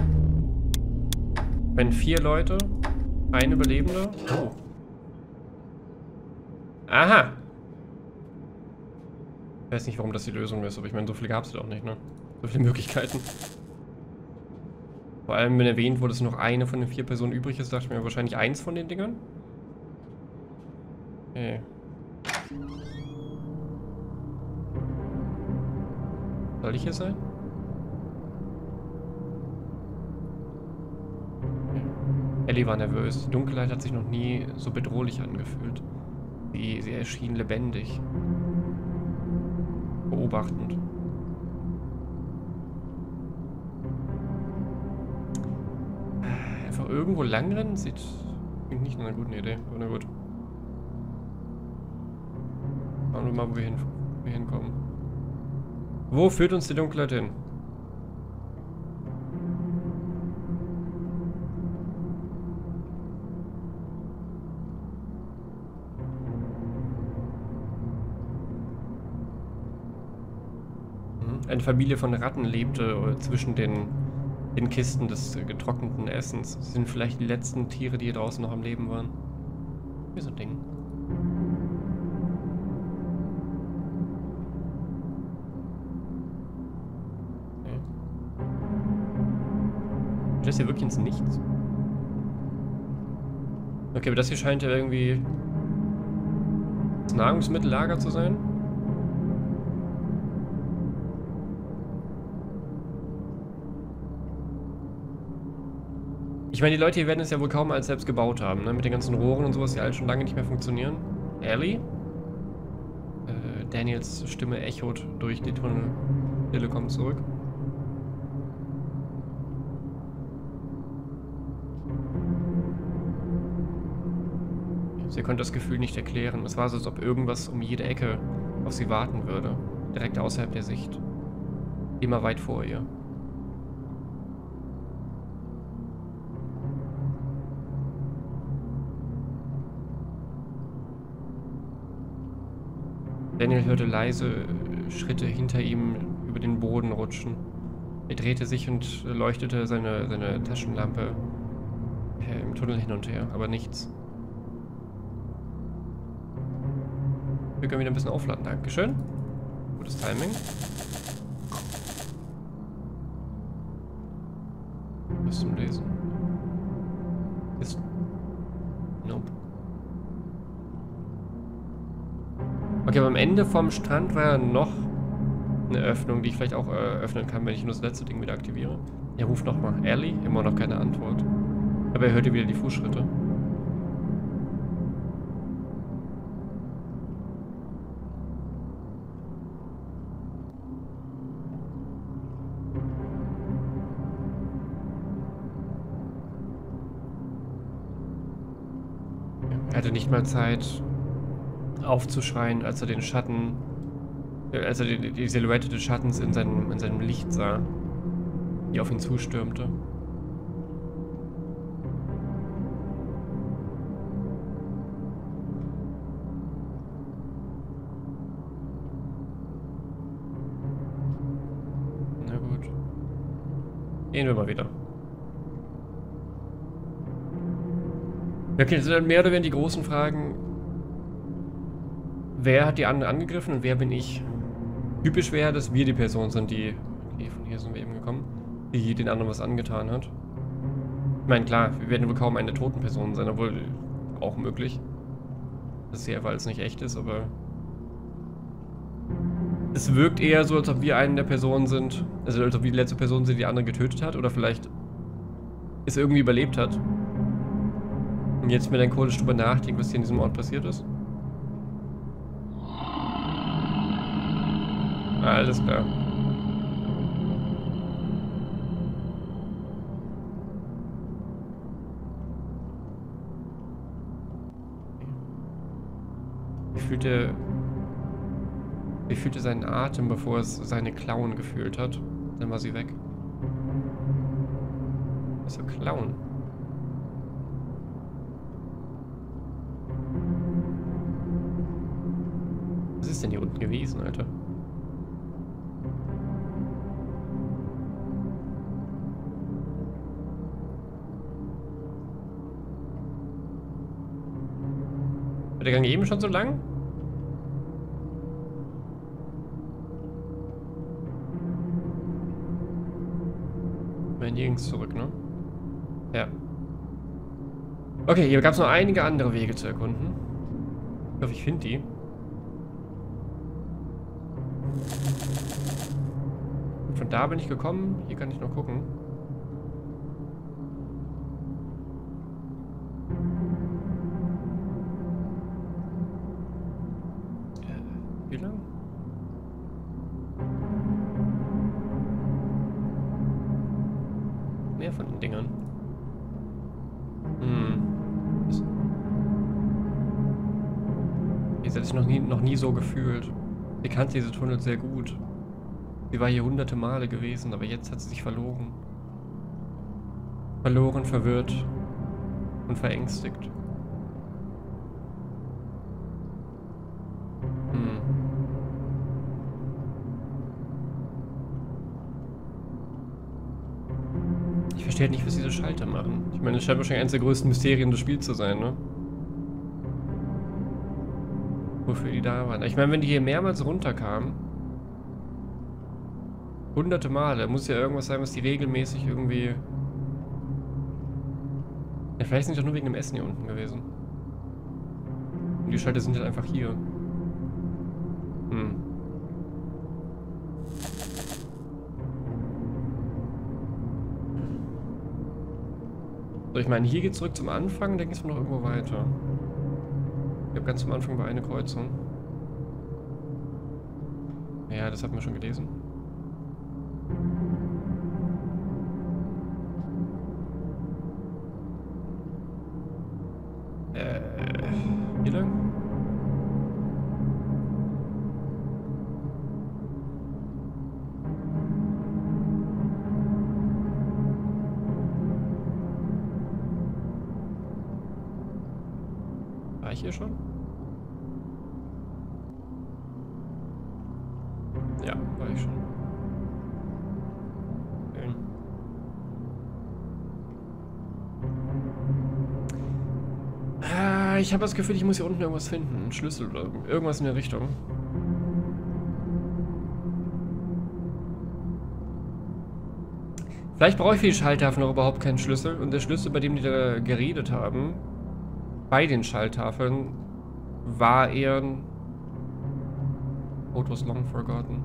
Wenn vier Leute, ein Überlebender. Oh. Aha! Ich weiß nicht, warum das die Lösung ist, aber ich meine, so viele gab es doch nicht, ne? So viele Möglichkeiten. Vor allem, wenn erwähnt wurde, dass noch eine von den vier Personen übrig ist, dachte ich mir wahrscheinlich eins von den Dingern. Okay. Soll ich hier sein? Okay. Ellie war nervös. Die Dunkelheit hat sich noch nie so bedrohlich angefühlt. Sie, sie erschien lebendig. Beobachtend. Einfach irgendwo langrennen sieht nicht nach einer guten Idee. Aber na gut. Schauen wir mal, wo wir, hin, wo wir hinkommen. Wo führt uns die Dunkelheit hin? Eine Familie von Ratten lebte zwischen den, den Kisten des getrockneten Essens. Das sind vielleicht die letzten Tiere, die hier draußen noch am Leben waren. Wie so ein Ding. Okay. Das hier wirklich ins Nichts. Okay, aber das hier scheint ja irgendwie das Nahrungsmittellager zu sein. Ich meine, die Leute hier werden es ja wohl kaum als selbst gebaut haben, ne? Mit den ganzen Rohren und sowas, die alle schon lange nicht mehr funktionieren. Ellie? Äh, Daniels Stimme echot durch die Tunnel. Stille kommt zurück. Sie konnte das Gefühl nicht erklären. Es war so, als ob irgendwas um jede Ecke auf sie warten würde. Direkt außerhalb der Sicht. Immer weit vor ihr. Daniel hörte leise Schritte hinter ihm über den Boden rutschen. Er drehte sich und leuchtete seine, seine Taschenlampe im Tunnel hin und her, aber nichts. Wir können wieder ein bisschen aufladen, dankeschön. Gutes Timing. Was zum Lesen? Ist... Nope. Okay, aber am Ende vom Strand war ja noch eine Öffnung, die ich vielleicht auch äh, öffnen kann, wenn ich nur das letzte Ding wieder aktiviere. Er ruft nochmal. Ellie? Immer noch keine Antwort. Aber er hörte wieder die Fußschritte. Er hatte nicht mal Zeit aufzuschreien, als er den Schatten, als er die, die Silhouette des Schattens in seinem, in seinem Licht sah, die auf ihn zustürmte. Gehen wir mal wieder. Okay, das sind dann mehr oder weniger die großen Fragen. Wer hat die anderen angegriffen und wer bin ich? Typisch wäre, dass wir die Person sind, die... Okay, von hier sind wir eben gekommen. Die den anderen was angetan hat. Ich meine, klar, wir werden wohl kaum eine toten Person sein, obwohl auch möglich. Das ist ja, weil es nicht echt ist, aber... Es wirkt eher so, als ob wir eine der Personen sind. Also als ob wir die letzte Person sind, die die andere getötet hat. Oder vielleicht es irgendwie überlebt hat. Und jetzt mir melancholisch drüber nachdenken, was hier in diesem Ort passiert ist. Alles klar. Ich fühlte... Ich fühlte seinen Atem, bevor es seine Klauen gefühlt hat. Dann war sie weg. Also Klauen. Was ist denn hier unten gewesen, Alter? War der Gang eben schon so lang? Wir nirgends zurück, ne? Ja. Okay, hier gab es noch einige andere Wege zu erkunden. Ich hoffe, ich finde die. Von da bin ich gekommen. Hier kann ich noch gucken. Wie lang? Mehr von den Dingern. Hm. Jetzt hätte ich noch nie, noch nie so gefühlt. Ich kannte diese Tunnel sehr gut. Sie war hier hunderte Male gewesen, aber jetzt hat sie sich verloren. Verloren, verwirrt und verängstigt. Hm. Ich verstehe halt nicht, was diese Schalter machen. Ich meine, es scheint wahrscheinlich eines der größten Mysterien des Spiels zu sein, ne? Wofür die da waren. Ich meine, wenn die hier mehrmals runterkamen... Hunderte Male. Muss ja irgendwas sein, was die regelmäßig irgendwie... Ja, vielleicht sind die doch nur wegen dem Essen hier unten gewesen. Und die Schalter sind halt einfach hier. Hm. So, ich meine, hier geht's zurück zum Anfang, dann geht's noch irgendwo weiter. Ich habe ganz am Anfang bei einer Kreuzung. Ja, das hatten wir schon gelesen. Hier schon? Ja, war ich schon. Okay. Ah, ich habe das Gefühl, ich muss hier unten irgendwas finden. Einen Schlüssel oder irgendwas in der Richtung. Vielleicht brauche ich für die Schalltafel noch überhaupt keinen Schlüssel. Und der Schlüssel, bei dem die da geredet haben... Bei den Schalltafeln war er What was long forgotten.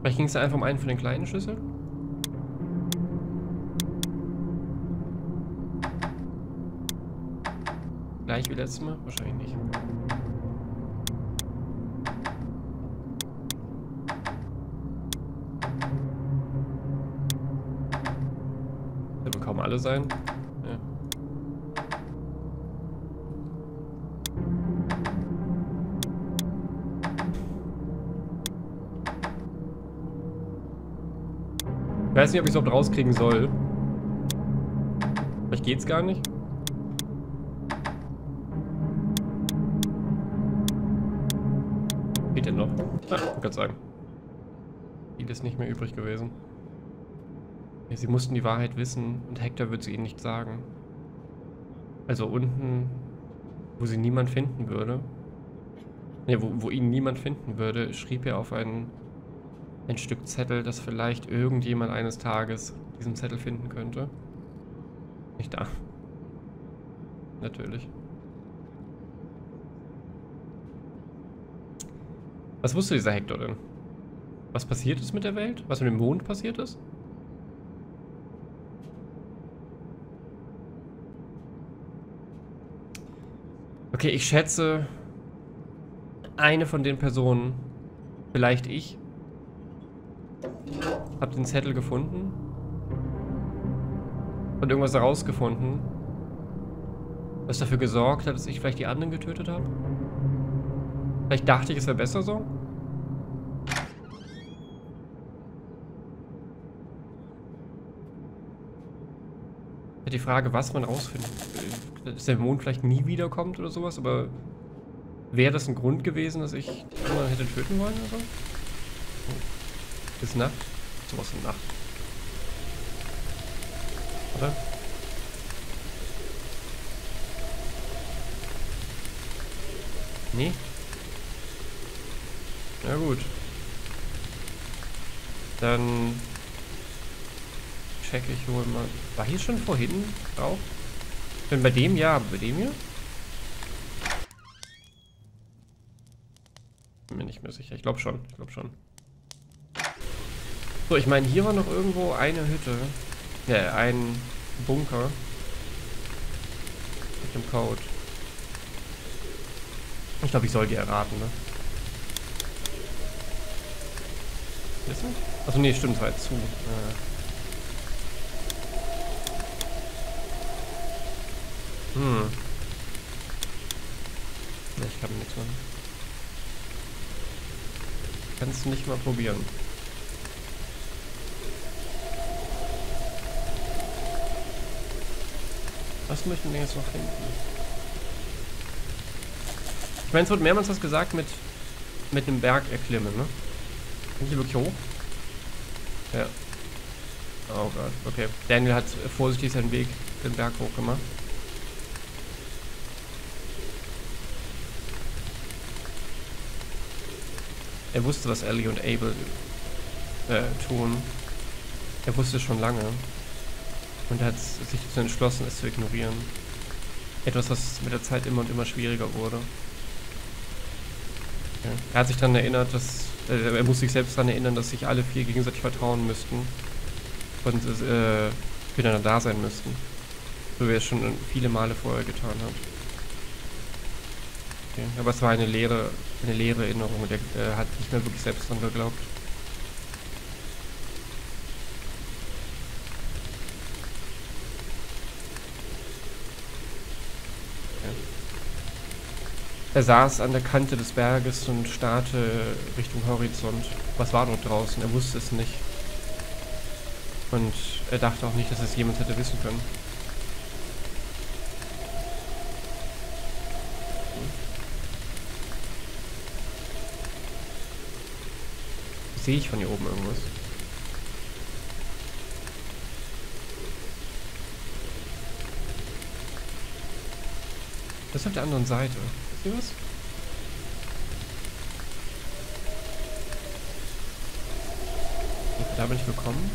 Vielleicht ging es da einfach um einen von den kleinen Schlüsseln? Gleich wie letztes Mal? Wahrscheinlich nicht. Da werden kaum alle sein. Ich weiß nicht, ob ich es überhaupt rauskriegen soll. Vielleicht geht's gar nicht. Geht denn noch? Ach, ich kann sagen. Viel ist nicht mehr übrig gewesen. Ja, sie mussten die Wahrheit wissen und Hector wird sie ihnen nicht sagen. Also unten, wo sie niemand finden würde, ne, wo, wo ihn niemand finden würde, schrieb er auf ein, ein Stück Zettel, dass vielleicht irgendjemand eines Tages diesen Zettel finden könnte. Nicht da. Natürlich. Was wusste dieser Hector denn? Was passiert ist mit der Welt? Was mit dem Mond passiert ist? Okay, ich schätze, eine von den Personen, vielleicht ich, habe den Zettel gefunden und irgendwas herausgefunden, was dafür gesorgt hat, dass ich vielleicht die anderen getötet habe. Vielleicht dachte ich, es wäre besser so. Die Frage, was man rausfindet. Dass der Mond vielleicht nie wiederkommt oder sowas, aber wäre das ein Grund gewesen, dass ich jemanden hätte töten wollen oder so? Oh. Ist Nacht? Sowas in Nacht. Oder? Nee? Na gut. Dann check ich wohl mal. War hier schon vorhin drauf? Bin bei dem, ja, bei dem hier? Bin mir nicht mehr sicher. Ich glaube schon, ich glaube schon. So, ich meine, hier war noch irgendwo eine Hütte. Ja, ein Bunker. Mit dem Code. Ich glaube, ich soll die erraten, ne? Wissen? Achso, nee, stimmt, war jetzt zu. Ja. Hm. Ne, ich kann nichts machen. Kannst du nicht mal probieren. Was möchten wir jetzt noch finden? Ich meine, es wird mehrmals was gesagt mit mit einem Berg erklimmen, ne? Bin ich hier wirklich hoch? Ja. Oh Gott, okay. Daniel hat vorsichtig seinen Weg den Berg hoch gemacht. Er wusste, was Ellie und Abel äh, tun. Er wusste schon lange. Und hat sich dazu entschlossen, es zu ignorieren. Etwas, was mit der Zeit immer und immer schwieriger wurde. Okay. Er hat sich daran erinnert, dass... Äh, er muss sich selbst daran erinnern, dass sich alle vier gegenseitig vertrauen müssten. Und äh, miteinander da sein müssten. So wie er es schon viele Male vorher getan hat. Okay. Aber es war eine leere... Eine leere Erinnerung, der äh, hat nicht mehr wirklich selbst dran geglaubt. Okay. Er saß an der Kante des Berges und starrte Richtung Horizont. Was war dort draußen? Er wusste es nicht. Und er dachte auch nicht, dass es jemand hätte wissen können. Sehe ich von hier oben irgendwas? Das ist auf der anderen Seite. Ist hier was? Da bin ich gekommen.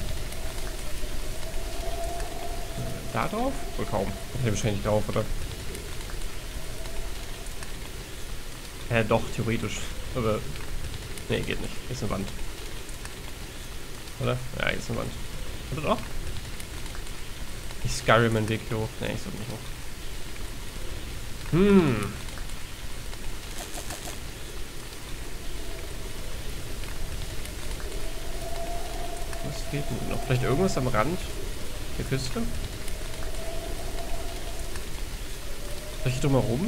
Da drauf? Wohl kaum. Ich bin wahrscheinlich drauf, oder? Äh, doch, theoretisch. Aber. Nee, geht nicht. Ist eine Wand. Oder? Ja, jetzt eine Wand. Oder doch? Ich scurry meinen Weg hier hoch. Ne, ich sollte nicht hoch. Hm. Was fehlt denn noch? Vielleicht irgendwas am Rand der Küste? Vielleicht hier drumherum?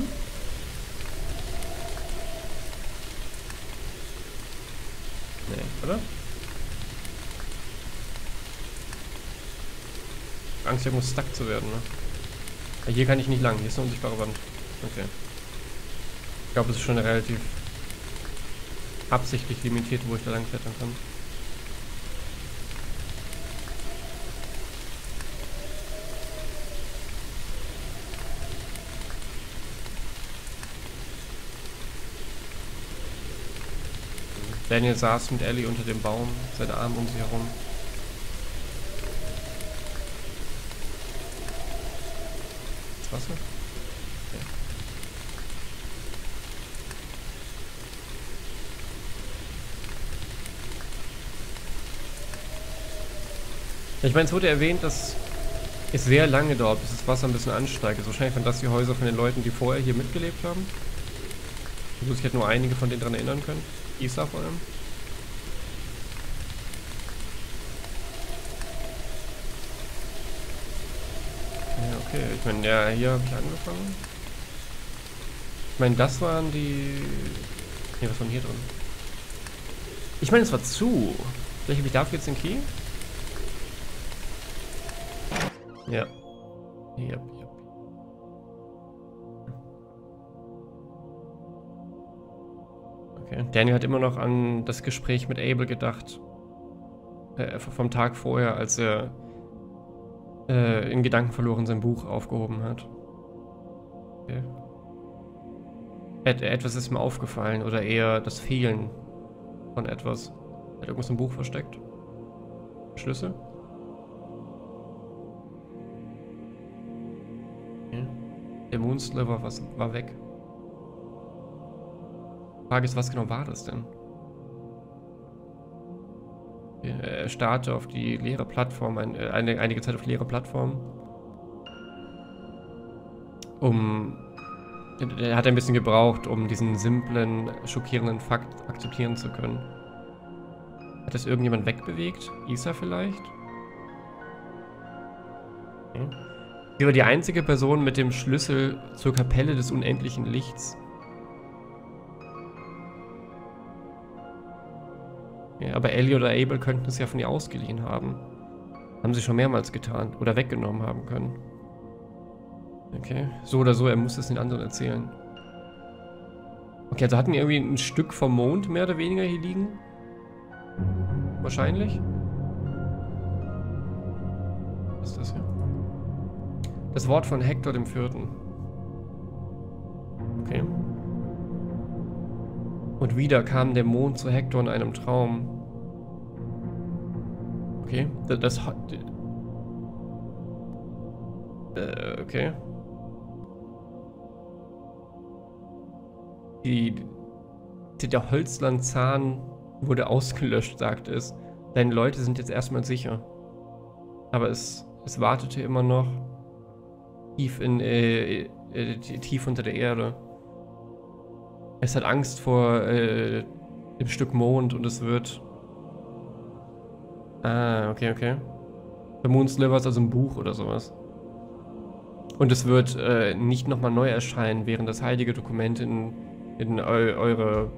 Ne, oder? Angst, irgendwo stuck zu werden, ne? Hier kann ich nicht lang, hier ist eine unsichtbare Wand. Okay. Ich glaube, es ist schon relativ absichtlich limitiert, wo ich da lang klettern kann. Daniel saß mit Ellie unter dem Baum, seine Arme um sie herum. Das Wasser? Ja. Ja, ich meine, es wurde erwähnt, dass es sehr lange dauert, bis das Wasser ein bisschen ansteigt. Also wahrscheinlich waren das die Häuser von den Leuten, die vorher hier mitgelebt haben. Ich muss sich halt nur einige von denen daran erinnern können. Isa vor allem. Ja, okay. Ich meine, ja, hier habe ich angefangen. Ich meine, das waren die... Ne, was war denn hier drin? Ich meine, es war zu. Vielleicht habe ich dafür jetzt den Key? Ja. Hier. Okay. Daniel hat immer noch an das Gespräch mit Abel gedacht. Äh, vom Tag vorher, als er äh, in Gedanken verloren sein Buch aufgehoben hat. Okay. Et etwas ist ihm aufgefallen, oder eher das Fehlen von etwas. Er hat irgendwas im Buch versteckt. Schlüssel? Okay. Der Moon Sliver war weg. Frage ist, was genau war das denn? Er starrte auf die leere Plattform, ein, eine, einige Zeit auf die leere Plattform. Um. Er hat ein bisschen gebraucht, um diesen simplen, schockierenden Fakt akzeptieren zu können. Hat das irgendjemand wegbewegt? Isa vielleicht? Okay. Sie war die einzige Person mit dem Schlüssel zur Kapelle des unendlichen Lichts. Ja, aber Ellie oder Abel könnten es ja von ihr ausgeliehen haben. Haben sie schon mehrmals getan oder weggenommen haben können. Okay, so oder so, er muss es den anderen erzählen. Okay, also hatten wir irgendwie ein Stück vom Mond mehr oder weniger hier liegen? Wahrscheinlich. Was ist das hier? Das Wort von Hector dem Vierten. Okay. Und wieder kam der Mond zu Hector in einem Traum. Okay, das... das hat, äh, okay. Die, der Holzlandzahn wurde ausgelöscht, sagt es. Deine Leute sind jetzt erstmal sicher. Aber es, es wartete immer noch tief, in, äh, äh, tief unter der Erde. Es hat Angst vor äh, dem Stück Mond und es wird... Ah, okay, okay. The Moon Sliver ist also ein Buch oder sowas. Und es wird äh, nicht nochmal neu erscheinen, während das heilige Dokument in, in eu, eure...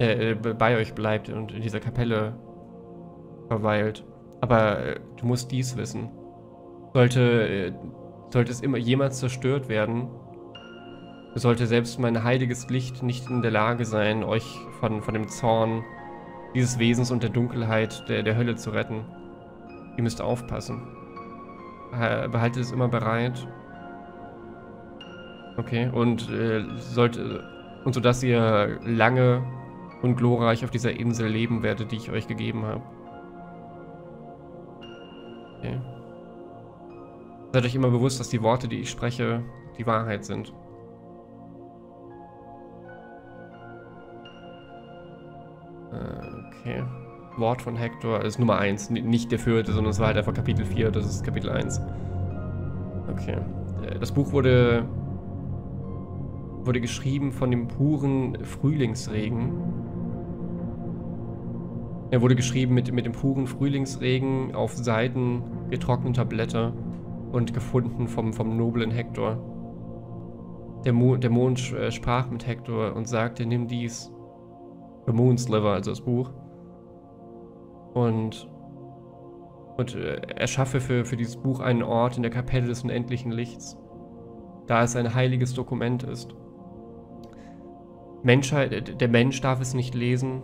Äh, bei euch bleibt und in dieser Kapelle verweilt. Aber äh, du musst dies wissen. Sollte, äh, sollte es immer jemals zerstört werden... Sollte selbst mein heiliges Licht nicht in der Lage sein, euch von, von dem Zorn dieses Wesens und der Dunkelheit der, der Hölle zu retten. Ihr müsst aufpassen. Behaltet es immer bereit. Okay, und äh, sollte und sodass ihr lange und glorreich auf dieser Insel leben werdet, die ich euch gegeben habe. Okay. Seid euch immer bewusst, dass die Worte, die ich spreche, die Wahrheit sind. Okay. Wort von Hector ist Nummer eins, nicht der vierte, sondern es war halt einfach Kapitel vier, das ist Kapitel eins. Okay. Das Buch wurde, wurde geschrieben von dem puren Frühlingsregen. Er wurde geschrieben mit, mit dem puren Frühlingsregen auf Seiten getrockneter Blätter und gefunden vom, vom noblen Hector. Der, Mo der Mond sprach mit Hector und sagte, nimm dies. The Moon Sliver, also das Buch. Und, und äh, erschaffe für, für dieses Buch einen Ort in der Kapelle des unendlichen Lichts, da es ein heiliges Dokument ist. Menschheit, der Mensch darf es nicht lesen.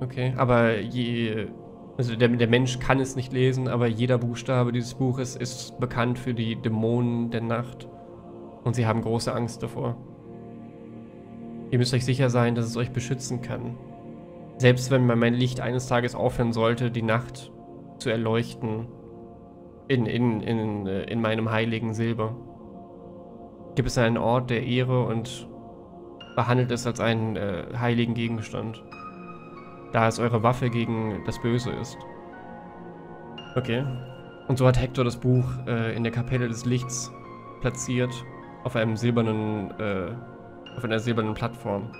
Okay, aber je, also der, der Mensch kann es nicht lesen, aber jeder Buchstabe dieses Buches ist bekannt für die Dämonen der Nacht. Und sie haben große Angst davor. Ihr müsst euch sicher sein, dass es euch beschützen kann. Selbst wenn mein Licht eines Tages aufhören sollte, die Nacht zu erleuchten in, in, in, in meinem heiligen Silber, gibt es einen Ort der Ehre und behandelt es als einen äh, heiligen Gegenstand, da es eure Waffe gegen das Böse ist. Okay. Und so hat Hector das Buch äh, in der Kapelle des Lichts platziert, auf einem silbernen, äh, auf einer silbernen Plattform.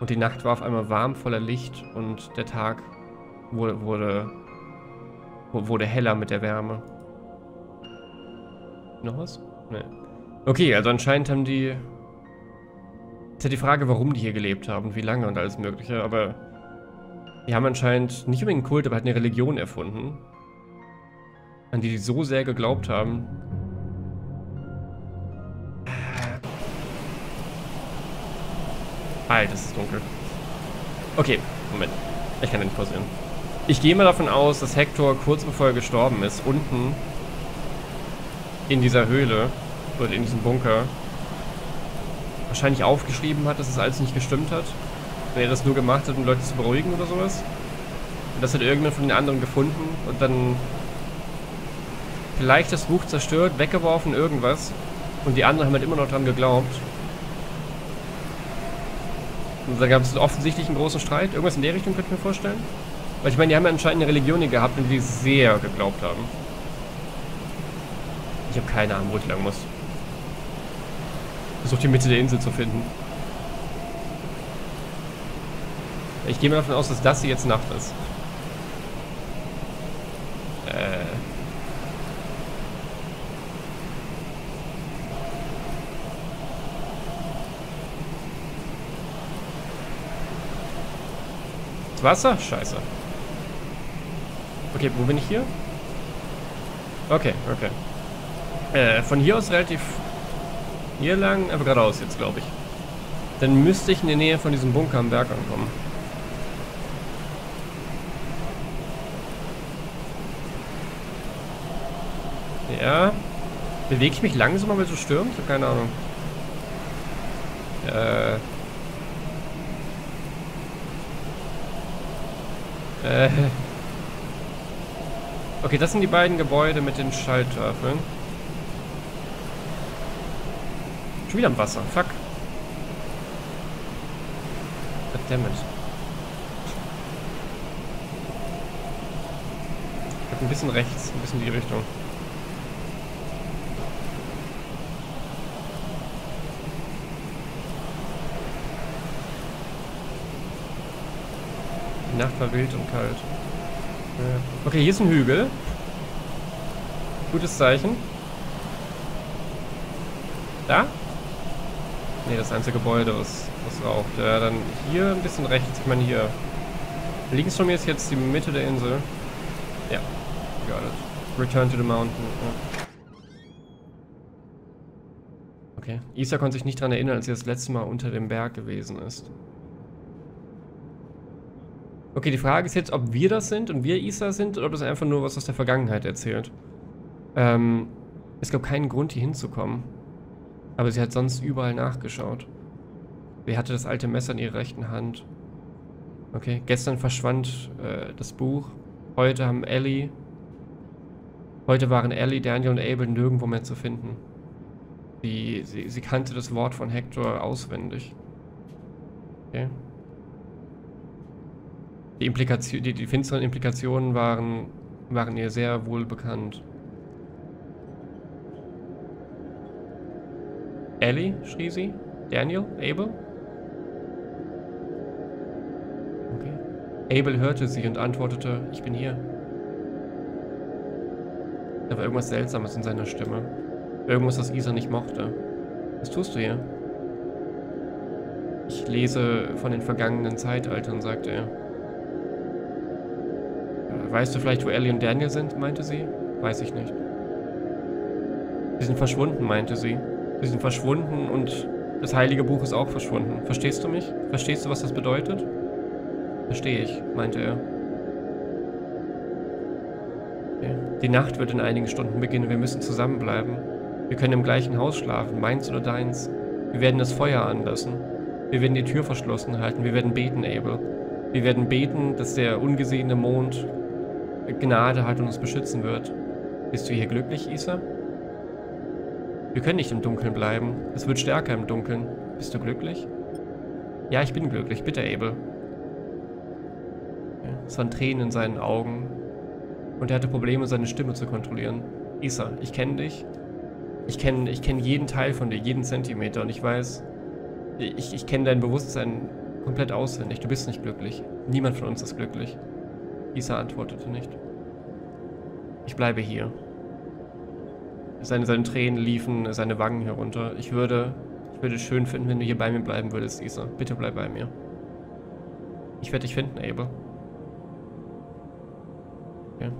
Und die Nacht war auf einmal warm, voller Licht, und der Tag wurde, wurde, wurde heller mit der Wärme. Noch was? Nee. Okay, also anscheinend haben die... Ist ja die Frage, warum die hier gelebt haben und wie lange und alles mögliche, aber... Die haben anscheinend nicht unbedingt einen Kult, aber halt eine Religion erfunden, an die die so sehr geglaubt haben. Alter, es ist dunkel. Okay, Moment. Ich kann den pausieren. Ich gehe mal davon aus, dass Hector kurz bevor er gestorben ist, unten in dieser Höhle oder in diesem Bunker wahrscheinlich aufgeschrieben hat, dass es alles nicht gestimmt hat. Wenn er das nur gemacht hat, um Leute zu beruhigen oder sowas. Und das hat irgendjemand von den anderen gefunden und dann vielleicht das Buch zerstört, weggeworfen, irgendwas. Und die anderen haben halt immer noch dran geglaubt. Und da gab es offensichtlich einen großen Streit. Irgendwas in der Richtung könnte ich mir vorstellen. Weil ich meine, die haben ja anscheinend eine Religion hier gehabt, in die sie sehr geglaubt haben. Ich habe keine Ahnung, wo ich lang muss. Versuch die Mitte der Insel zu finden. Ich gehe mal davon aus, dass das hier jetzt Nacht ist. Äh... Wasser? Scheiße. Okay, wo bin ich hier? Okay, okay. Äh, von hier aus relativ hier lang, aber geradeaus jetzt, glaube ich. Dann müsste ich in der Nähe von diesem Bunker am Berg ankommen. Ja. Bewege ich mich langsamer, weil es so stürmt? Ich habe keine Ahnung. Äh... Okay, das sind die beiden Gebäude mit den Schalltafeln. Schon wieder am Wasser, fuck. Goddammit. Ich hab ein bisschen rechts, ein bisschen in die Richtung. Die Nacht war wild und kalt. Ja. Okay, hier ist ein Hügel. Gutes Zeichen. Da? Ne, das einzige Gebäude, was, was raucht. Ja, dann hier ein bisschen rechts. Ich meine, hier. Links von mir ist jetzt die Mitte der Insel. Ja. Got it. Return to the mountain. Ja. Okay. Isa konnte sich nicht daran erinnern, als sie das letzte Mal unter dem Berg gewesen ist. Okay, die Frage ist jetzt, ob wir das sind und wir Isa sind oder ob das einfach nur was aus der Vergangenheit erzählt. Ähm, es gab keinen Grund, hier hinzukommen. Aber sie hat sonst überall nachgeschaut. Sie hatte das alte Messer in ihrer rechten Hand. Okay, gestern verschwand äh, das Buch. Heute haben Ellie... Heute waren Ellie, Daniel und Abel nirgendwo mehr zu finden. Sie, sie, sie kannte das Wort von Hector auswendig. Okay. Die, Implikation, die, die finsteren Implikationen waren, waren ihr sehr wohl bekannt. Ellie, schrie sie. Daniel, Abel. Okay. Abel hörte sie und antwortete, ich bin hier. Da war irgendwas Seltsames in seiner Stimme. Irgendwas, das Isa nicht mochte. Was tust du hier? Ich lese von den vergangenen Zeitaltern, sagte er. Weißt du vielleicht, wo Ellie und Daniel sind, meinte sie? Weiß ich nicht. Sie sind verschwunden, meinte sie. Sie sind verschwunden und das heilige Buch ist auch verschwunden. Verstehst du mich? Verstehst du, was das bedeutet? Verstehe ich, meinte er. Okay. Die Nacht wird in einigen Stunden beginnen. Wir müssen zusammenbleiben. Wir können im gleichen Haus schlafen, meins oder deins. Wir werden das Feuer anlassen. Wir werden die Tür verschlossen halten. Wir werden beten, Abel. Wir werden beten, dass der ungesehene Mond Gnade hat und uns beschützen wird. Bist du hier glücklich, Isa? Wir können nicht im Dunkeln bleiben. Es wird stärker im Dunkeln. Bist du glücklich? Ja, ich bin glücklich. Bitte, Abel. Es waren Tränen in seinen Augen. Und er hatte Probleme, seine Stimme zu kontrollieren. Isa, ich kenne dich. Ich kenne ich kenne jeden Teil von dir, jeden Zentimeter. Und ich weiß, ich, ich kenne dein Bewusstsein komplett auswendig. Du bist nicht glücklich. Niemand von uns ist glücklich. Isa antwortete nicht. Ich bleibe hier. Seine, seine Tränen liefen seine Wangen herunter. Ich würde, ich würde es schön finden, wenn du hier bei mir bleiben würdest, Isa. Bitte bleib bei mir. Ich werde dich finden, Abel. Okay.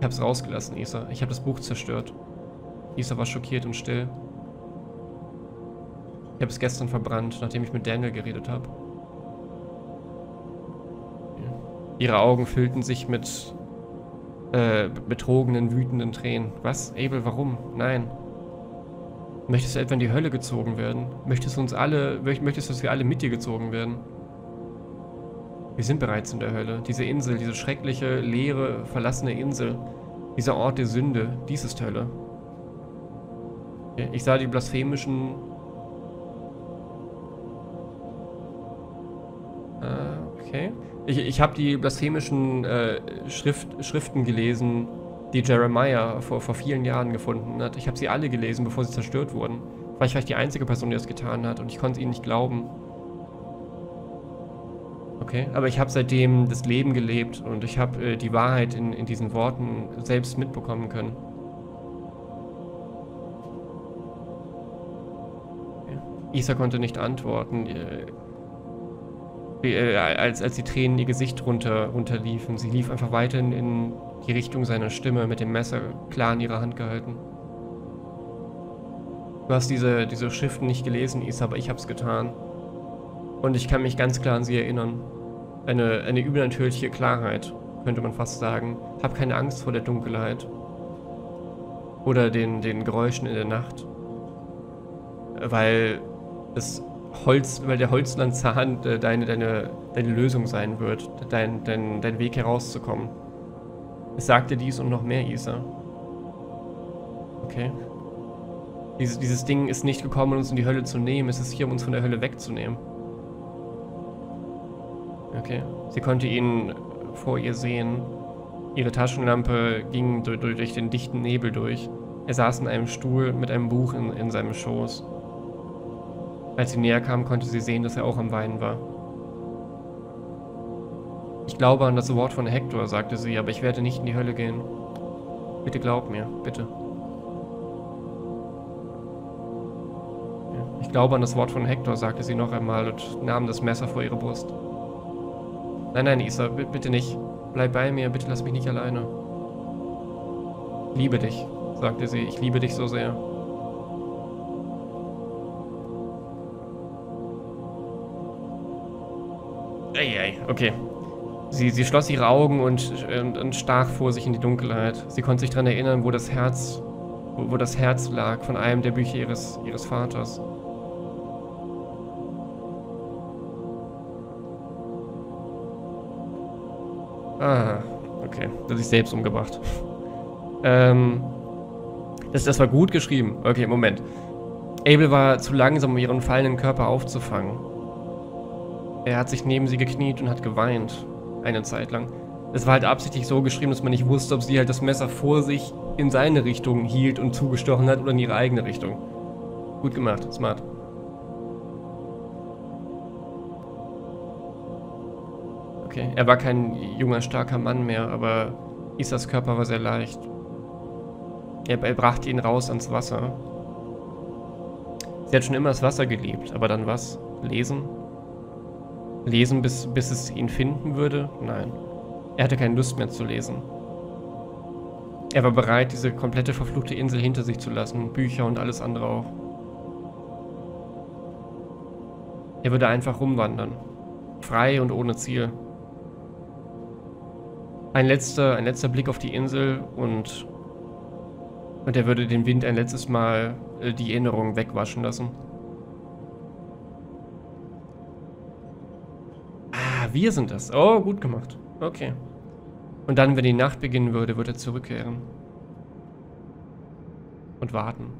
Ich hab's rausgelassen, Isa. Ich habe das Buch zerstört. Isa war schockiert und still. Ich habe es gestern verbrannt, nachdem ich mit Daniel geredet habe. Ja. Ihre Augen füllten sich mit äh, betrogenen, wütenden Tränen. Was? Abel, warum? Nein. Möchtest du etwa in die Hölle gezogen werden? Möchtest du uns alle, möchtest du, dass wir alle mit dir gezogen werden? Wir sind bereits in der Hölle. Diese Insel, diese schreckliche, leere, verlassene Insel. Dieser Ort der Sünde. Dies ist Hölle. Ich sah die blasphemischen... Äh, okay. Ich, ich habe die blasphemischen äh, Schrift, Schriften gelesen, die Jeremiah vor, vor vielen Jahren gefunden hat. Ich habe sie alle gelesen, bevor sie zerstört wurden. Weil ich vielleicht die einzige Person, die das getan hat, und ich konnte ihnen nicht glauben. Okay, aber ich habe seitdem das Leben gelebt und ich habe äh, die Wahrheit in, in diesen Worten selbst mitbekommen können. Isa konnte nicht antworten, äh, als, als die Tränen ihr Gesicht runter, runterliefen. Sie lief einfach weiter in, in die Richtung seiner Stimme, mit dem Messer klar in ihrer Hand gehalten. Du hast diese, diese Schriften nicht gelesen, Isa, aber ich habe es getan. Und ich kann mich ganz klar an sie erinnern. Eine, eine übernatürliche Klarheit, könnte man fast sagen. Hab keine Angst vor der Dunkelheit. Oder den, den Geräuschen in der Nacht. Weil das Holz, weil der Holzlanzahn deine, deine, deine Lösung sein wird, dein, dein, dein Weg herauszukommen. Es sagte dies und noch mehr, Isa. Okay. Dieses, dieses Ding ist nicht gekommen, um uns in die Hölle zu nehmen. Es ist hier, um uns von der Hölle wegzunehmen. Okay. Sie konnte ihn vor ihr sehen. Ihre Taschenlampe ging durch, durch den dichten Nebel durch. Er saß in einem Stuhl mit einem Buch in, in seinem Schoß. Als sie näher kam, konnte sie sehen, dass er auch am Weinen war. Ich glaube an das Wort von Hector, sagte sie, aber ich werde nicht in die Hölle gehen. Bitte glaub mir, bitte. Ich glaube an das Wort von Hector, sagte sie noch einmal und nahm das Messer vor ihre Brust. Nein, nein, Isa, bitte nicht. Bleib bei mir, bitte lass mich nicht alleine. Ich liebe dich, sagte sie, ich liebe dich so sehr. Okay. Sie, sie schloss ihre Augen und, und, und stach vor sich in die Dunkelheit. Sie konnte sich daran erinnern, wo das Herz, wo, wo das Herz lag von einem der Bücher ihres, ihres Vaters. Ah, okay. Das hat sich selbst umgebracht. ähm, das, das war gut geschrieben. Okay, Moment. Abel war zu langsam, um ihren fallenden Körper aufzufangen. Er hat sich neben sie gekniet und hat geweint. Eine Zeit lang. Es war halt absichtlich so geschrieben, dass man nicht wusste, ob sie halt das Messer vor sich in seine Richtung hielt und zugestochen hat oder in ihre eigene Richtung. Gut gemacht. Smart. Okay. Er war kein junger, starker Mann mehr, aber Isas Körper war sehr leicht. Er, er brachte ihn raus ans Wasser. Sie hat schon immer das Wasser geliebt, aber dann was? Lesen? Lesen, bis, bis es ihn finden würde? Nein. Er hatte keine Lust mehr zu lesen. Er war bereit, diese komplette verfluchte Insel hinter sich zu lassen, Bücher und alles andere auch. Er würde einfach rumwandern. Frei und ohne Ziel. Ein letzter, ein letzter Blick auf die Insel und, und er würde den Wind ein letztes Mal die Erinnerung wegwaschen lassen. Ah, wir sind das. Oh, gut gemacht. Okay. Und dann, wenn die Nacht beginnen würde, wird er zurückkehren. Und warten.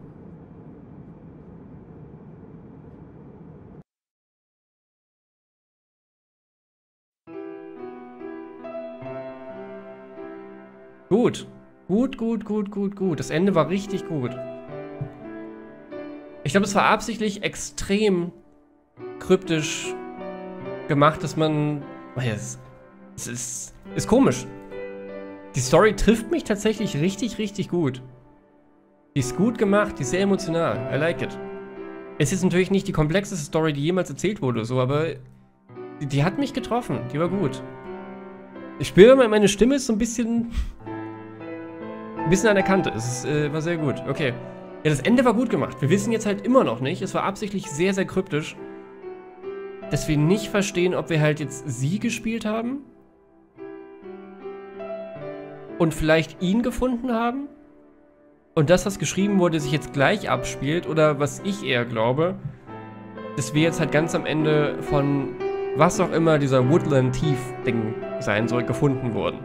Gut. Gut, gut, gut, gut, gut. Das Ende war richtig gut. Ich glaube, es war absichtlich extrem kryptisch gemacht, dass man... Es ist, ist, ist komisch. Die Story trifft mich tatsächlich richtig, richtig gut. Die ist gut gemacht, die ist sehr emotional. I like it. Es ist natürlich nicht die komplexeste Story, die jemals erzählt wurde, so, aber die, die hat mich getroffen. Die war gut. Ich spüre, meine Stimme ist so ein bisschen... Ein bisschen an der Kante. Es ist, äh, war sehr gut. Okay. Ja, das Ende war gut gemacht. Wir wissen jetzt halt immer noch nicht. Es war absichtlich sehr, sehr kryptisch. Dass wir nicht verstehen, ob wir halt jetzt sie gespielt haben. Und vielleicht ihn gefunden haben. Und das, was geschrieben wurde, sich jetzt gleich abspielt. Oder was ich eher glaube. Dass wir jetzt halt ganz am Ende von was auch immer dieser Woodland-Tief-Ding sein soll, gefunden wurden.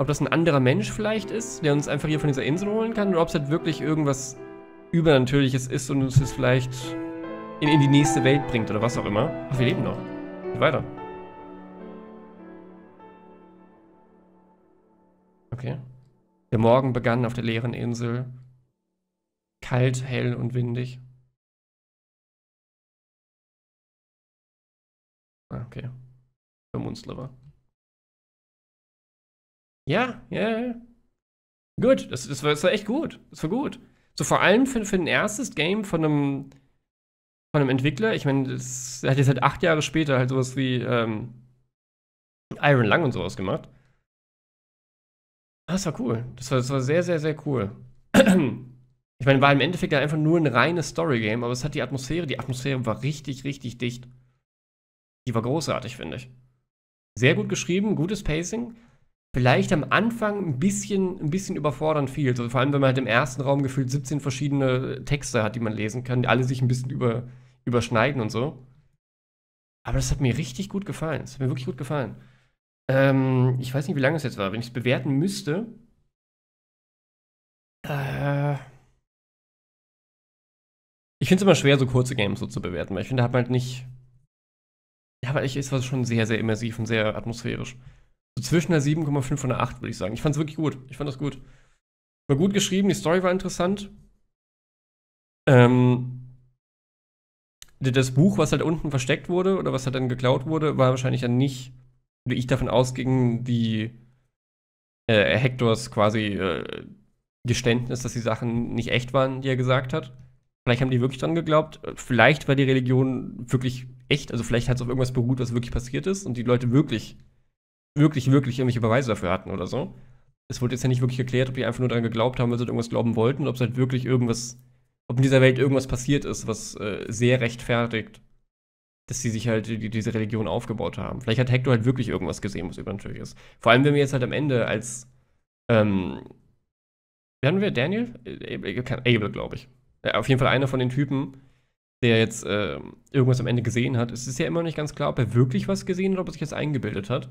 Ob das ein anderer Mensch vielleicht ist, der uns einfach hier von dieser Insel holen kann, oder ob es halt wirklich irgendwas Übernatürliches ist und uns das vielleicht in, in die nächste Welt bringt oder was auch immer. Ach, wir leben noch. Geht weiter. Okay. Der Morgen begann auf der leeren Insel. Kalt, hell und windig. Ah, okay. Der Moon Sliver. Ja, ja, ja. Gut, das, das, war, das war echt gut. Das war gut. So vor allem für, für ein erstes Game von einem, von einem Entwickler. Ich meine, er hat jetzt halt acht Jahre später halt sowas wie ähm, Iron Lung und sowas gemacht. Das war cool. Das war, das war sehr, sehr, sehr cool. Ich meine, war im Endeffekt halt einfach nur ein reines Story-Game, aber es hat die Atmosphäre. Die Atmosphäre war richtig, richtig dicht. Die war großartig, finde ich. Sehr gut geschrieben, gutes Pacing. Vielleicht am Anfang ein bisschen, ein bisschen überfordernd viel. Also vor allem, wenn man halt im ersten Raum gefühlt siebzehn verschiedene Texte hat, die man lesen kann, die alle sich ein bisschen über, überschneiden und so. Aber das hat mir richtig gut gefallen. Das hat mir wirklich gut gefallen. Ähm, ich weiß nicht, wie lange es jetzt war. Wenn ich es bewerten müsste. Äh, ich finde es immer schwer, so kurze Games so zu bewerten, weil ich finde, da hat man halt nicht. Ja, aber ich, es war schon sehr, sehr immersiv und sehr atmosphärisch. Zwischen der sieben Komma fünf und der acht, würde ich sagen. Ich fand es wirklich gut. Ich fand das gut. War gut geschrieben, die Story war interessant. Ähm, das Buch, was halt unten versteckt wurde, oder was halt dann geklaut wurde, war wahrscheinlich dann nicht, wie ich davon ausging, die äh, Hectors quasi äh, Geständnis, dass die Sachen nicht echt waren, die er gesagt hat. Vielleicht haben die wirklich dran geglaubt. Vielleicht war die Religion wirklich echt. Also vielleicht hat es auf irgendwas beruht, was wirklich passiert ist und die Leute wirklich wirklich, wirklich irgendwelche Beweise dafür hatten oder so. Es wurde jetzt ja nicht wirklich erklärt, ob die einfach nur daran geglaubt haben, weil sie halt irgendwas glauben wollten, ob es halt wirklich irgendwas, ob in dieser Welt irgendwas passiert ist, was äh, sehr rechtfertigt, dass sie sich halt die, diese Religion aufgebaut haben. Vielleicht hat Hector halt wirklich irgendwas gesehen, was übernatürlich ist. Vor allem, wenn wir jetzt halt am Ende als, ähm, werden wir Daniel? Abel, glaube ich. Ja, auf jeden Fall einer von den Typen, der jetzt äh, irgendwas am Ende gesehen hat. Es ist ja immer noch nicht ganz klar, ob er wirklich was gesehen hat, ob er sich das eingebildet hat.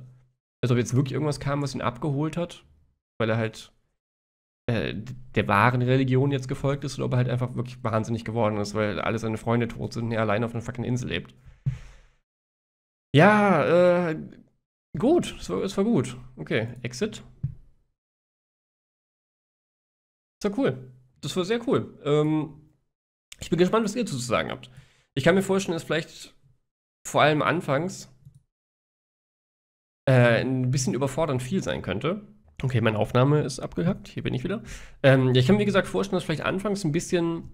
Also ob jetzt wirklich irgendwas kam, was ihn abgeholt hat, weil er halt äh, der wahren Religion jetzt gefolgt ist, oder ob er halt einfach wirklich wahnsinnig geworden ist, weil alle seine Freunde tot sind und er alleine auf einer fucking Insel lebt. Ja, äh, gut, es war, es war gut. Okay, Exit. Das war cool. Das war sehr cool. Ähm, ich bin gespannt, was ihr dazu zu sagen habt. Ich kann mir vorstellen, dass vielleicht vor allem anfangs Äh, ein bisschen überfordernd viel sein könnte. Okay, meine Aufnahme ist abgehackt. Hier bin ich wieder. Ähm, ja, ich kann mir, wie gesagt, vorstellen, dass vielleicht anfangs ein bisschen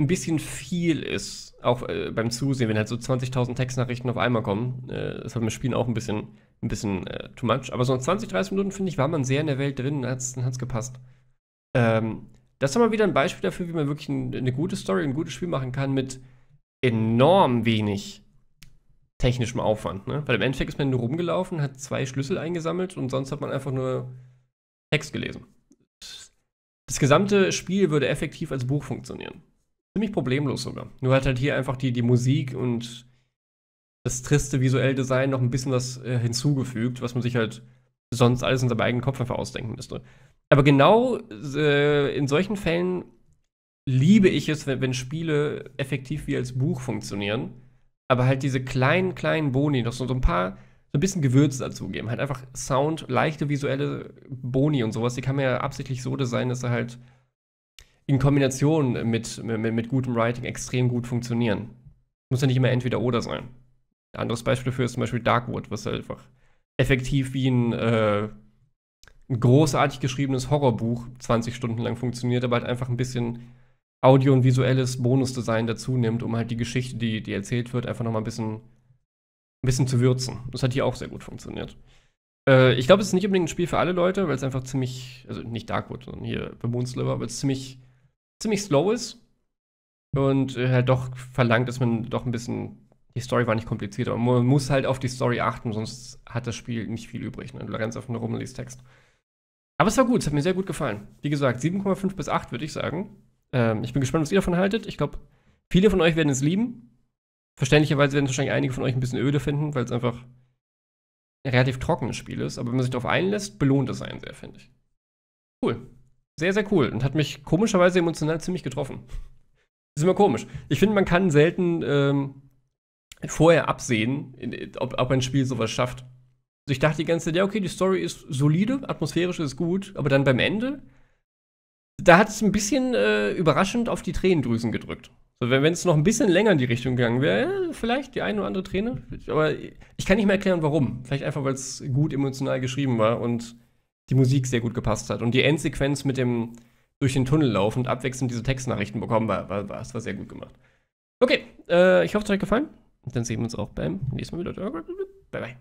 ein bisschen viel ist. Auch äh, beim Zusehen, wenn halt so zwanzigtausend Textnachrichten auf einmal kommen. Äh, das hat mir Spielen auch ein bisschen, ein bisschen äh, too much. Aber so zwanzig, dreißig Minuten, finde ich, war man sehr in der Welt drin. Dann hat es gepasst. Ähm, das war mal wieder ein Beispiel dafür, wie man wirklich ein, eine gute Story, ein gutes Spiel machen kann mit enorm wenig technischem Aufwand, ne? Weil im Endeffekt ist man nur rumgelaufen, hat zwei Schlüssel eingesammelt und sonst hat man einfach nur Text gelesen. Das gesamte Spiel würde effektiv als Buch funktionieren. Ziemlich problemlos sogar. Nur hat halt hier einfach die, die Musik und das triste visuelle Design noch ein bisschen was äh, hinzugefügt, was man sich halt sonst alles in seinem eigenen Kopf einfach ausdenken müsste. Aber genau äh, in solchen Fällen liebe ich es, wenn, wenn Spiele effektiv wie als Buch funktionieren, aber halt diese kleinen, kleinen Boni noch so, so ein paar, so ein bisschen Gewürze dazugeben. Halt einfach Sound, leichte visuelle Boni und sowas, die kann man ja absichtlich so designen, dass sie halt in Kombination mit, mit, mit gutem Writing extrem gut funktionieren. Muss ja nicht immer entweder oder sein. Ein anderes Beispiel dafür ist zum Beispiel Darkwood, was halt einfach effektiv wie ein, äh, ein großartig geschriebenes Horrorbuch zwanzig Stunden lang funktioniert, aber halt einfach ein bisschen Audio- und visuelles Bonusdesign dazu nimmt, um halt die Geschichte, die, die erzählt wird, einfach nochmal ein bisschen, ein bisschen zu würzen. Das hat hier auch sehr gut funktioniert. Äh, ich glaube, es ist nicht unbedingt ein Spiel für alle Leute, weil es einfach ziemlich, also nicht Darkwood, sondern hier The Moon Sliver, weil es ziemlich, ziemlich slow ist und äh, halt doch verlangt, dass man doch ein bisschen. Die Story war nicht kompliziert, aber man muss halt auf die Story achten, sonst hat das Spiel nicht viel übrig. Ne? Du rennst auf den Rummelis-Text. Aber es war gut, es hat mir sehr gut gefallen. Wie gesagt, sieben Komma fünf bis acht würde ich sagen. Ähm, ich bin gespannt, was ihr davon haltet. Ich glaube, viele von euch werden es lieben. Verständlicherweise werden es wahrscheinlich einige von euch ein bisschen öde finden, weil es einfach ein relativ trockenes Spiel ist. Aber wenn man sich darauf einlässt, belohnt es einen sehr, finde ich. Cool. Sehr, sehr cool. Und hat mich komischerweise emotional ziemlich getroffen. Das ist immer komisch. Ich finde, man kann selten Ähm, vorher absehen, ob, ob ein Spiel sowas schafft. Also ich dachte die ganze Zeit, ja, okay, die Story ist solide, atmosphärisch ist gut, aber dann beim Ende, da hat es ein bisschen äh, überraschend auf die Tränendrüsen gedrückt. Also wenn es noch ein bisschen länger in die Richtung gegangen wäre, ja, vielleicht die eine oder andere Träne, aber ich kann nicht mehr erklären, warum. Vielleicht einfach, weil es gut emotional geschrieben war und die Musik sehr gut gepasst hat. Und die Endsequenz mit dem durch den Tunnel laufen und abwechselnd diese Textnachrichten bekommen, war, war, war, war sehr gut gemacht. Okay, äh, ich hoffe, es hat euch gefallen. Und dann sehen wir uns auch beim nächsten Mal wieder. Bye, bye.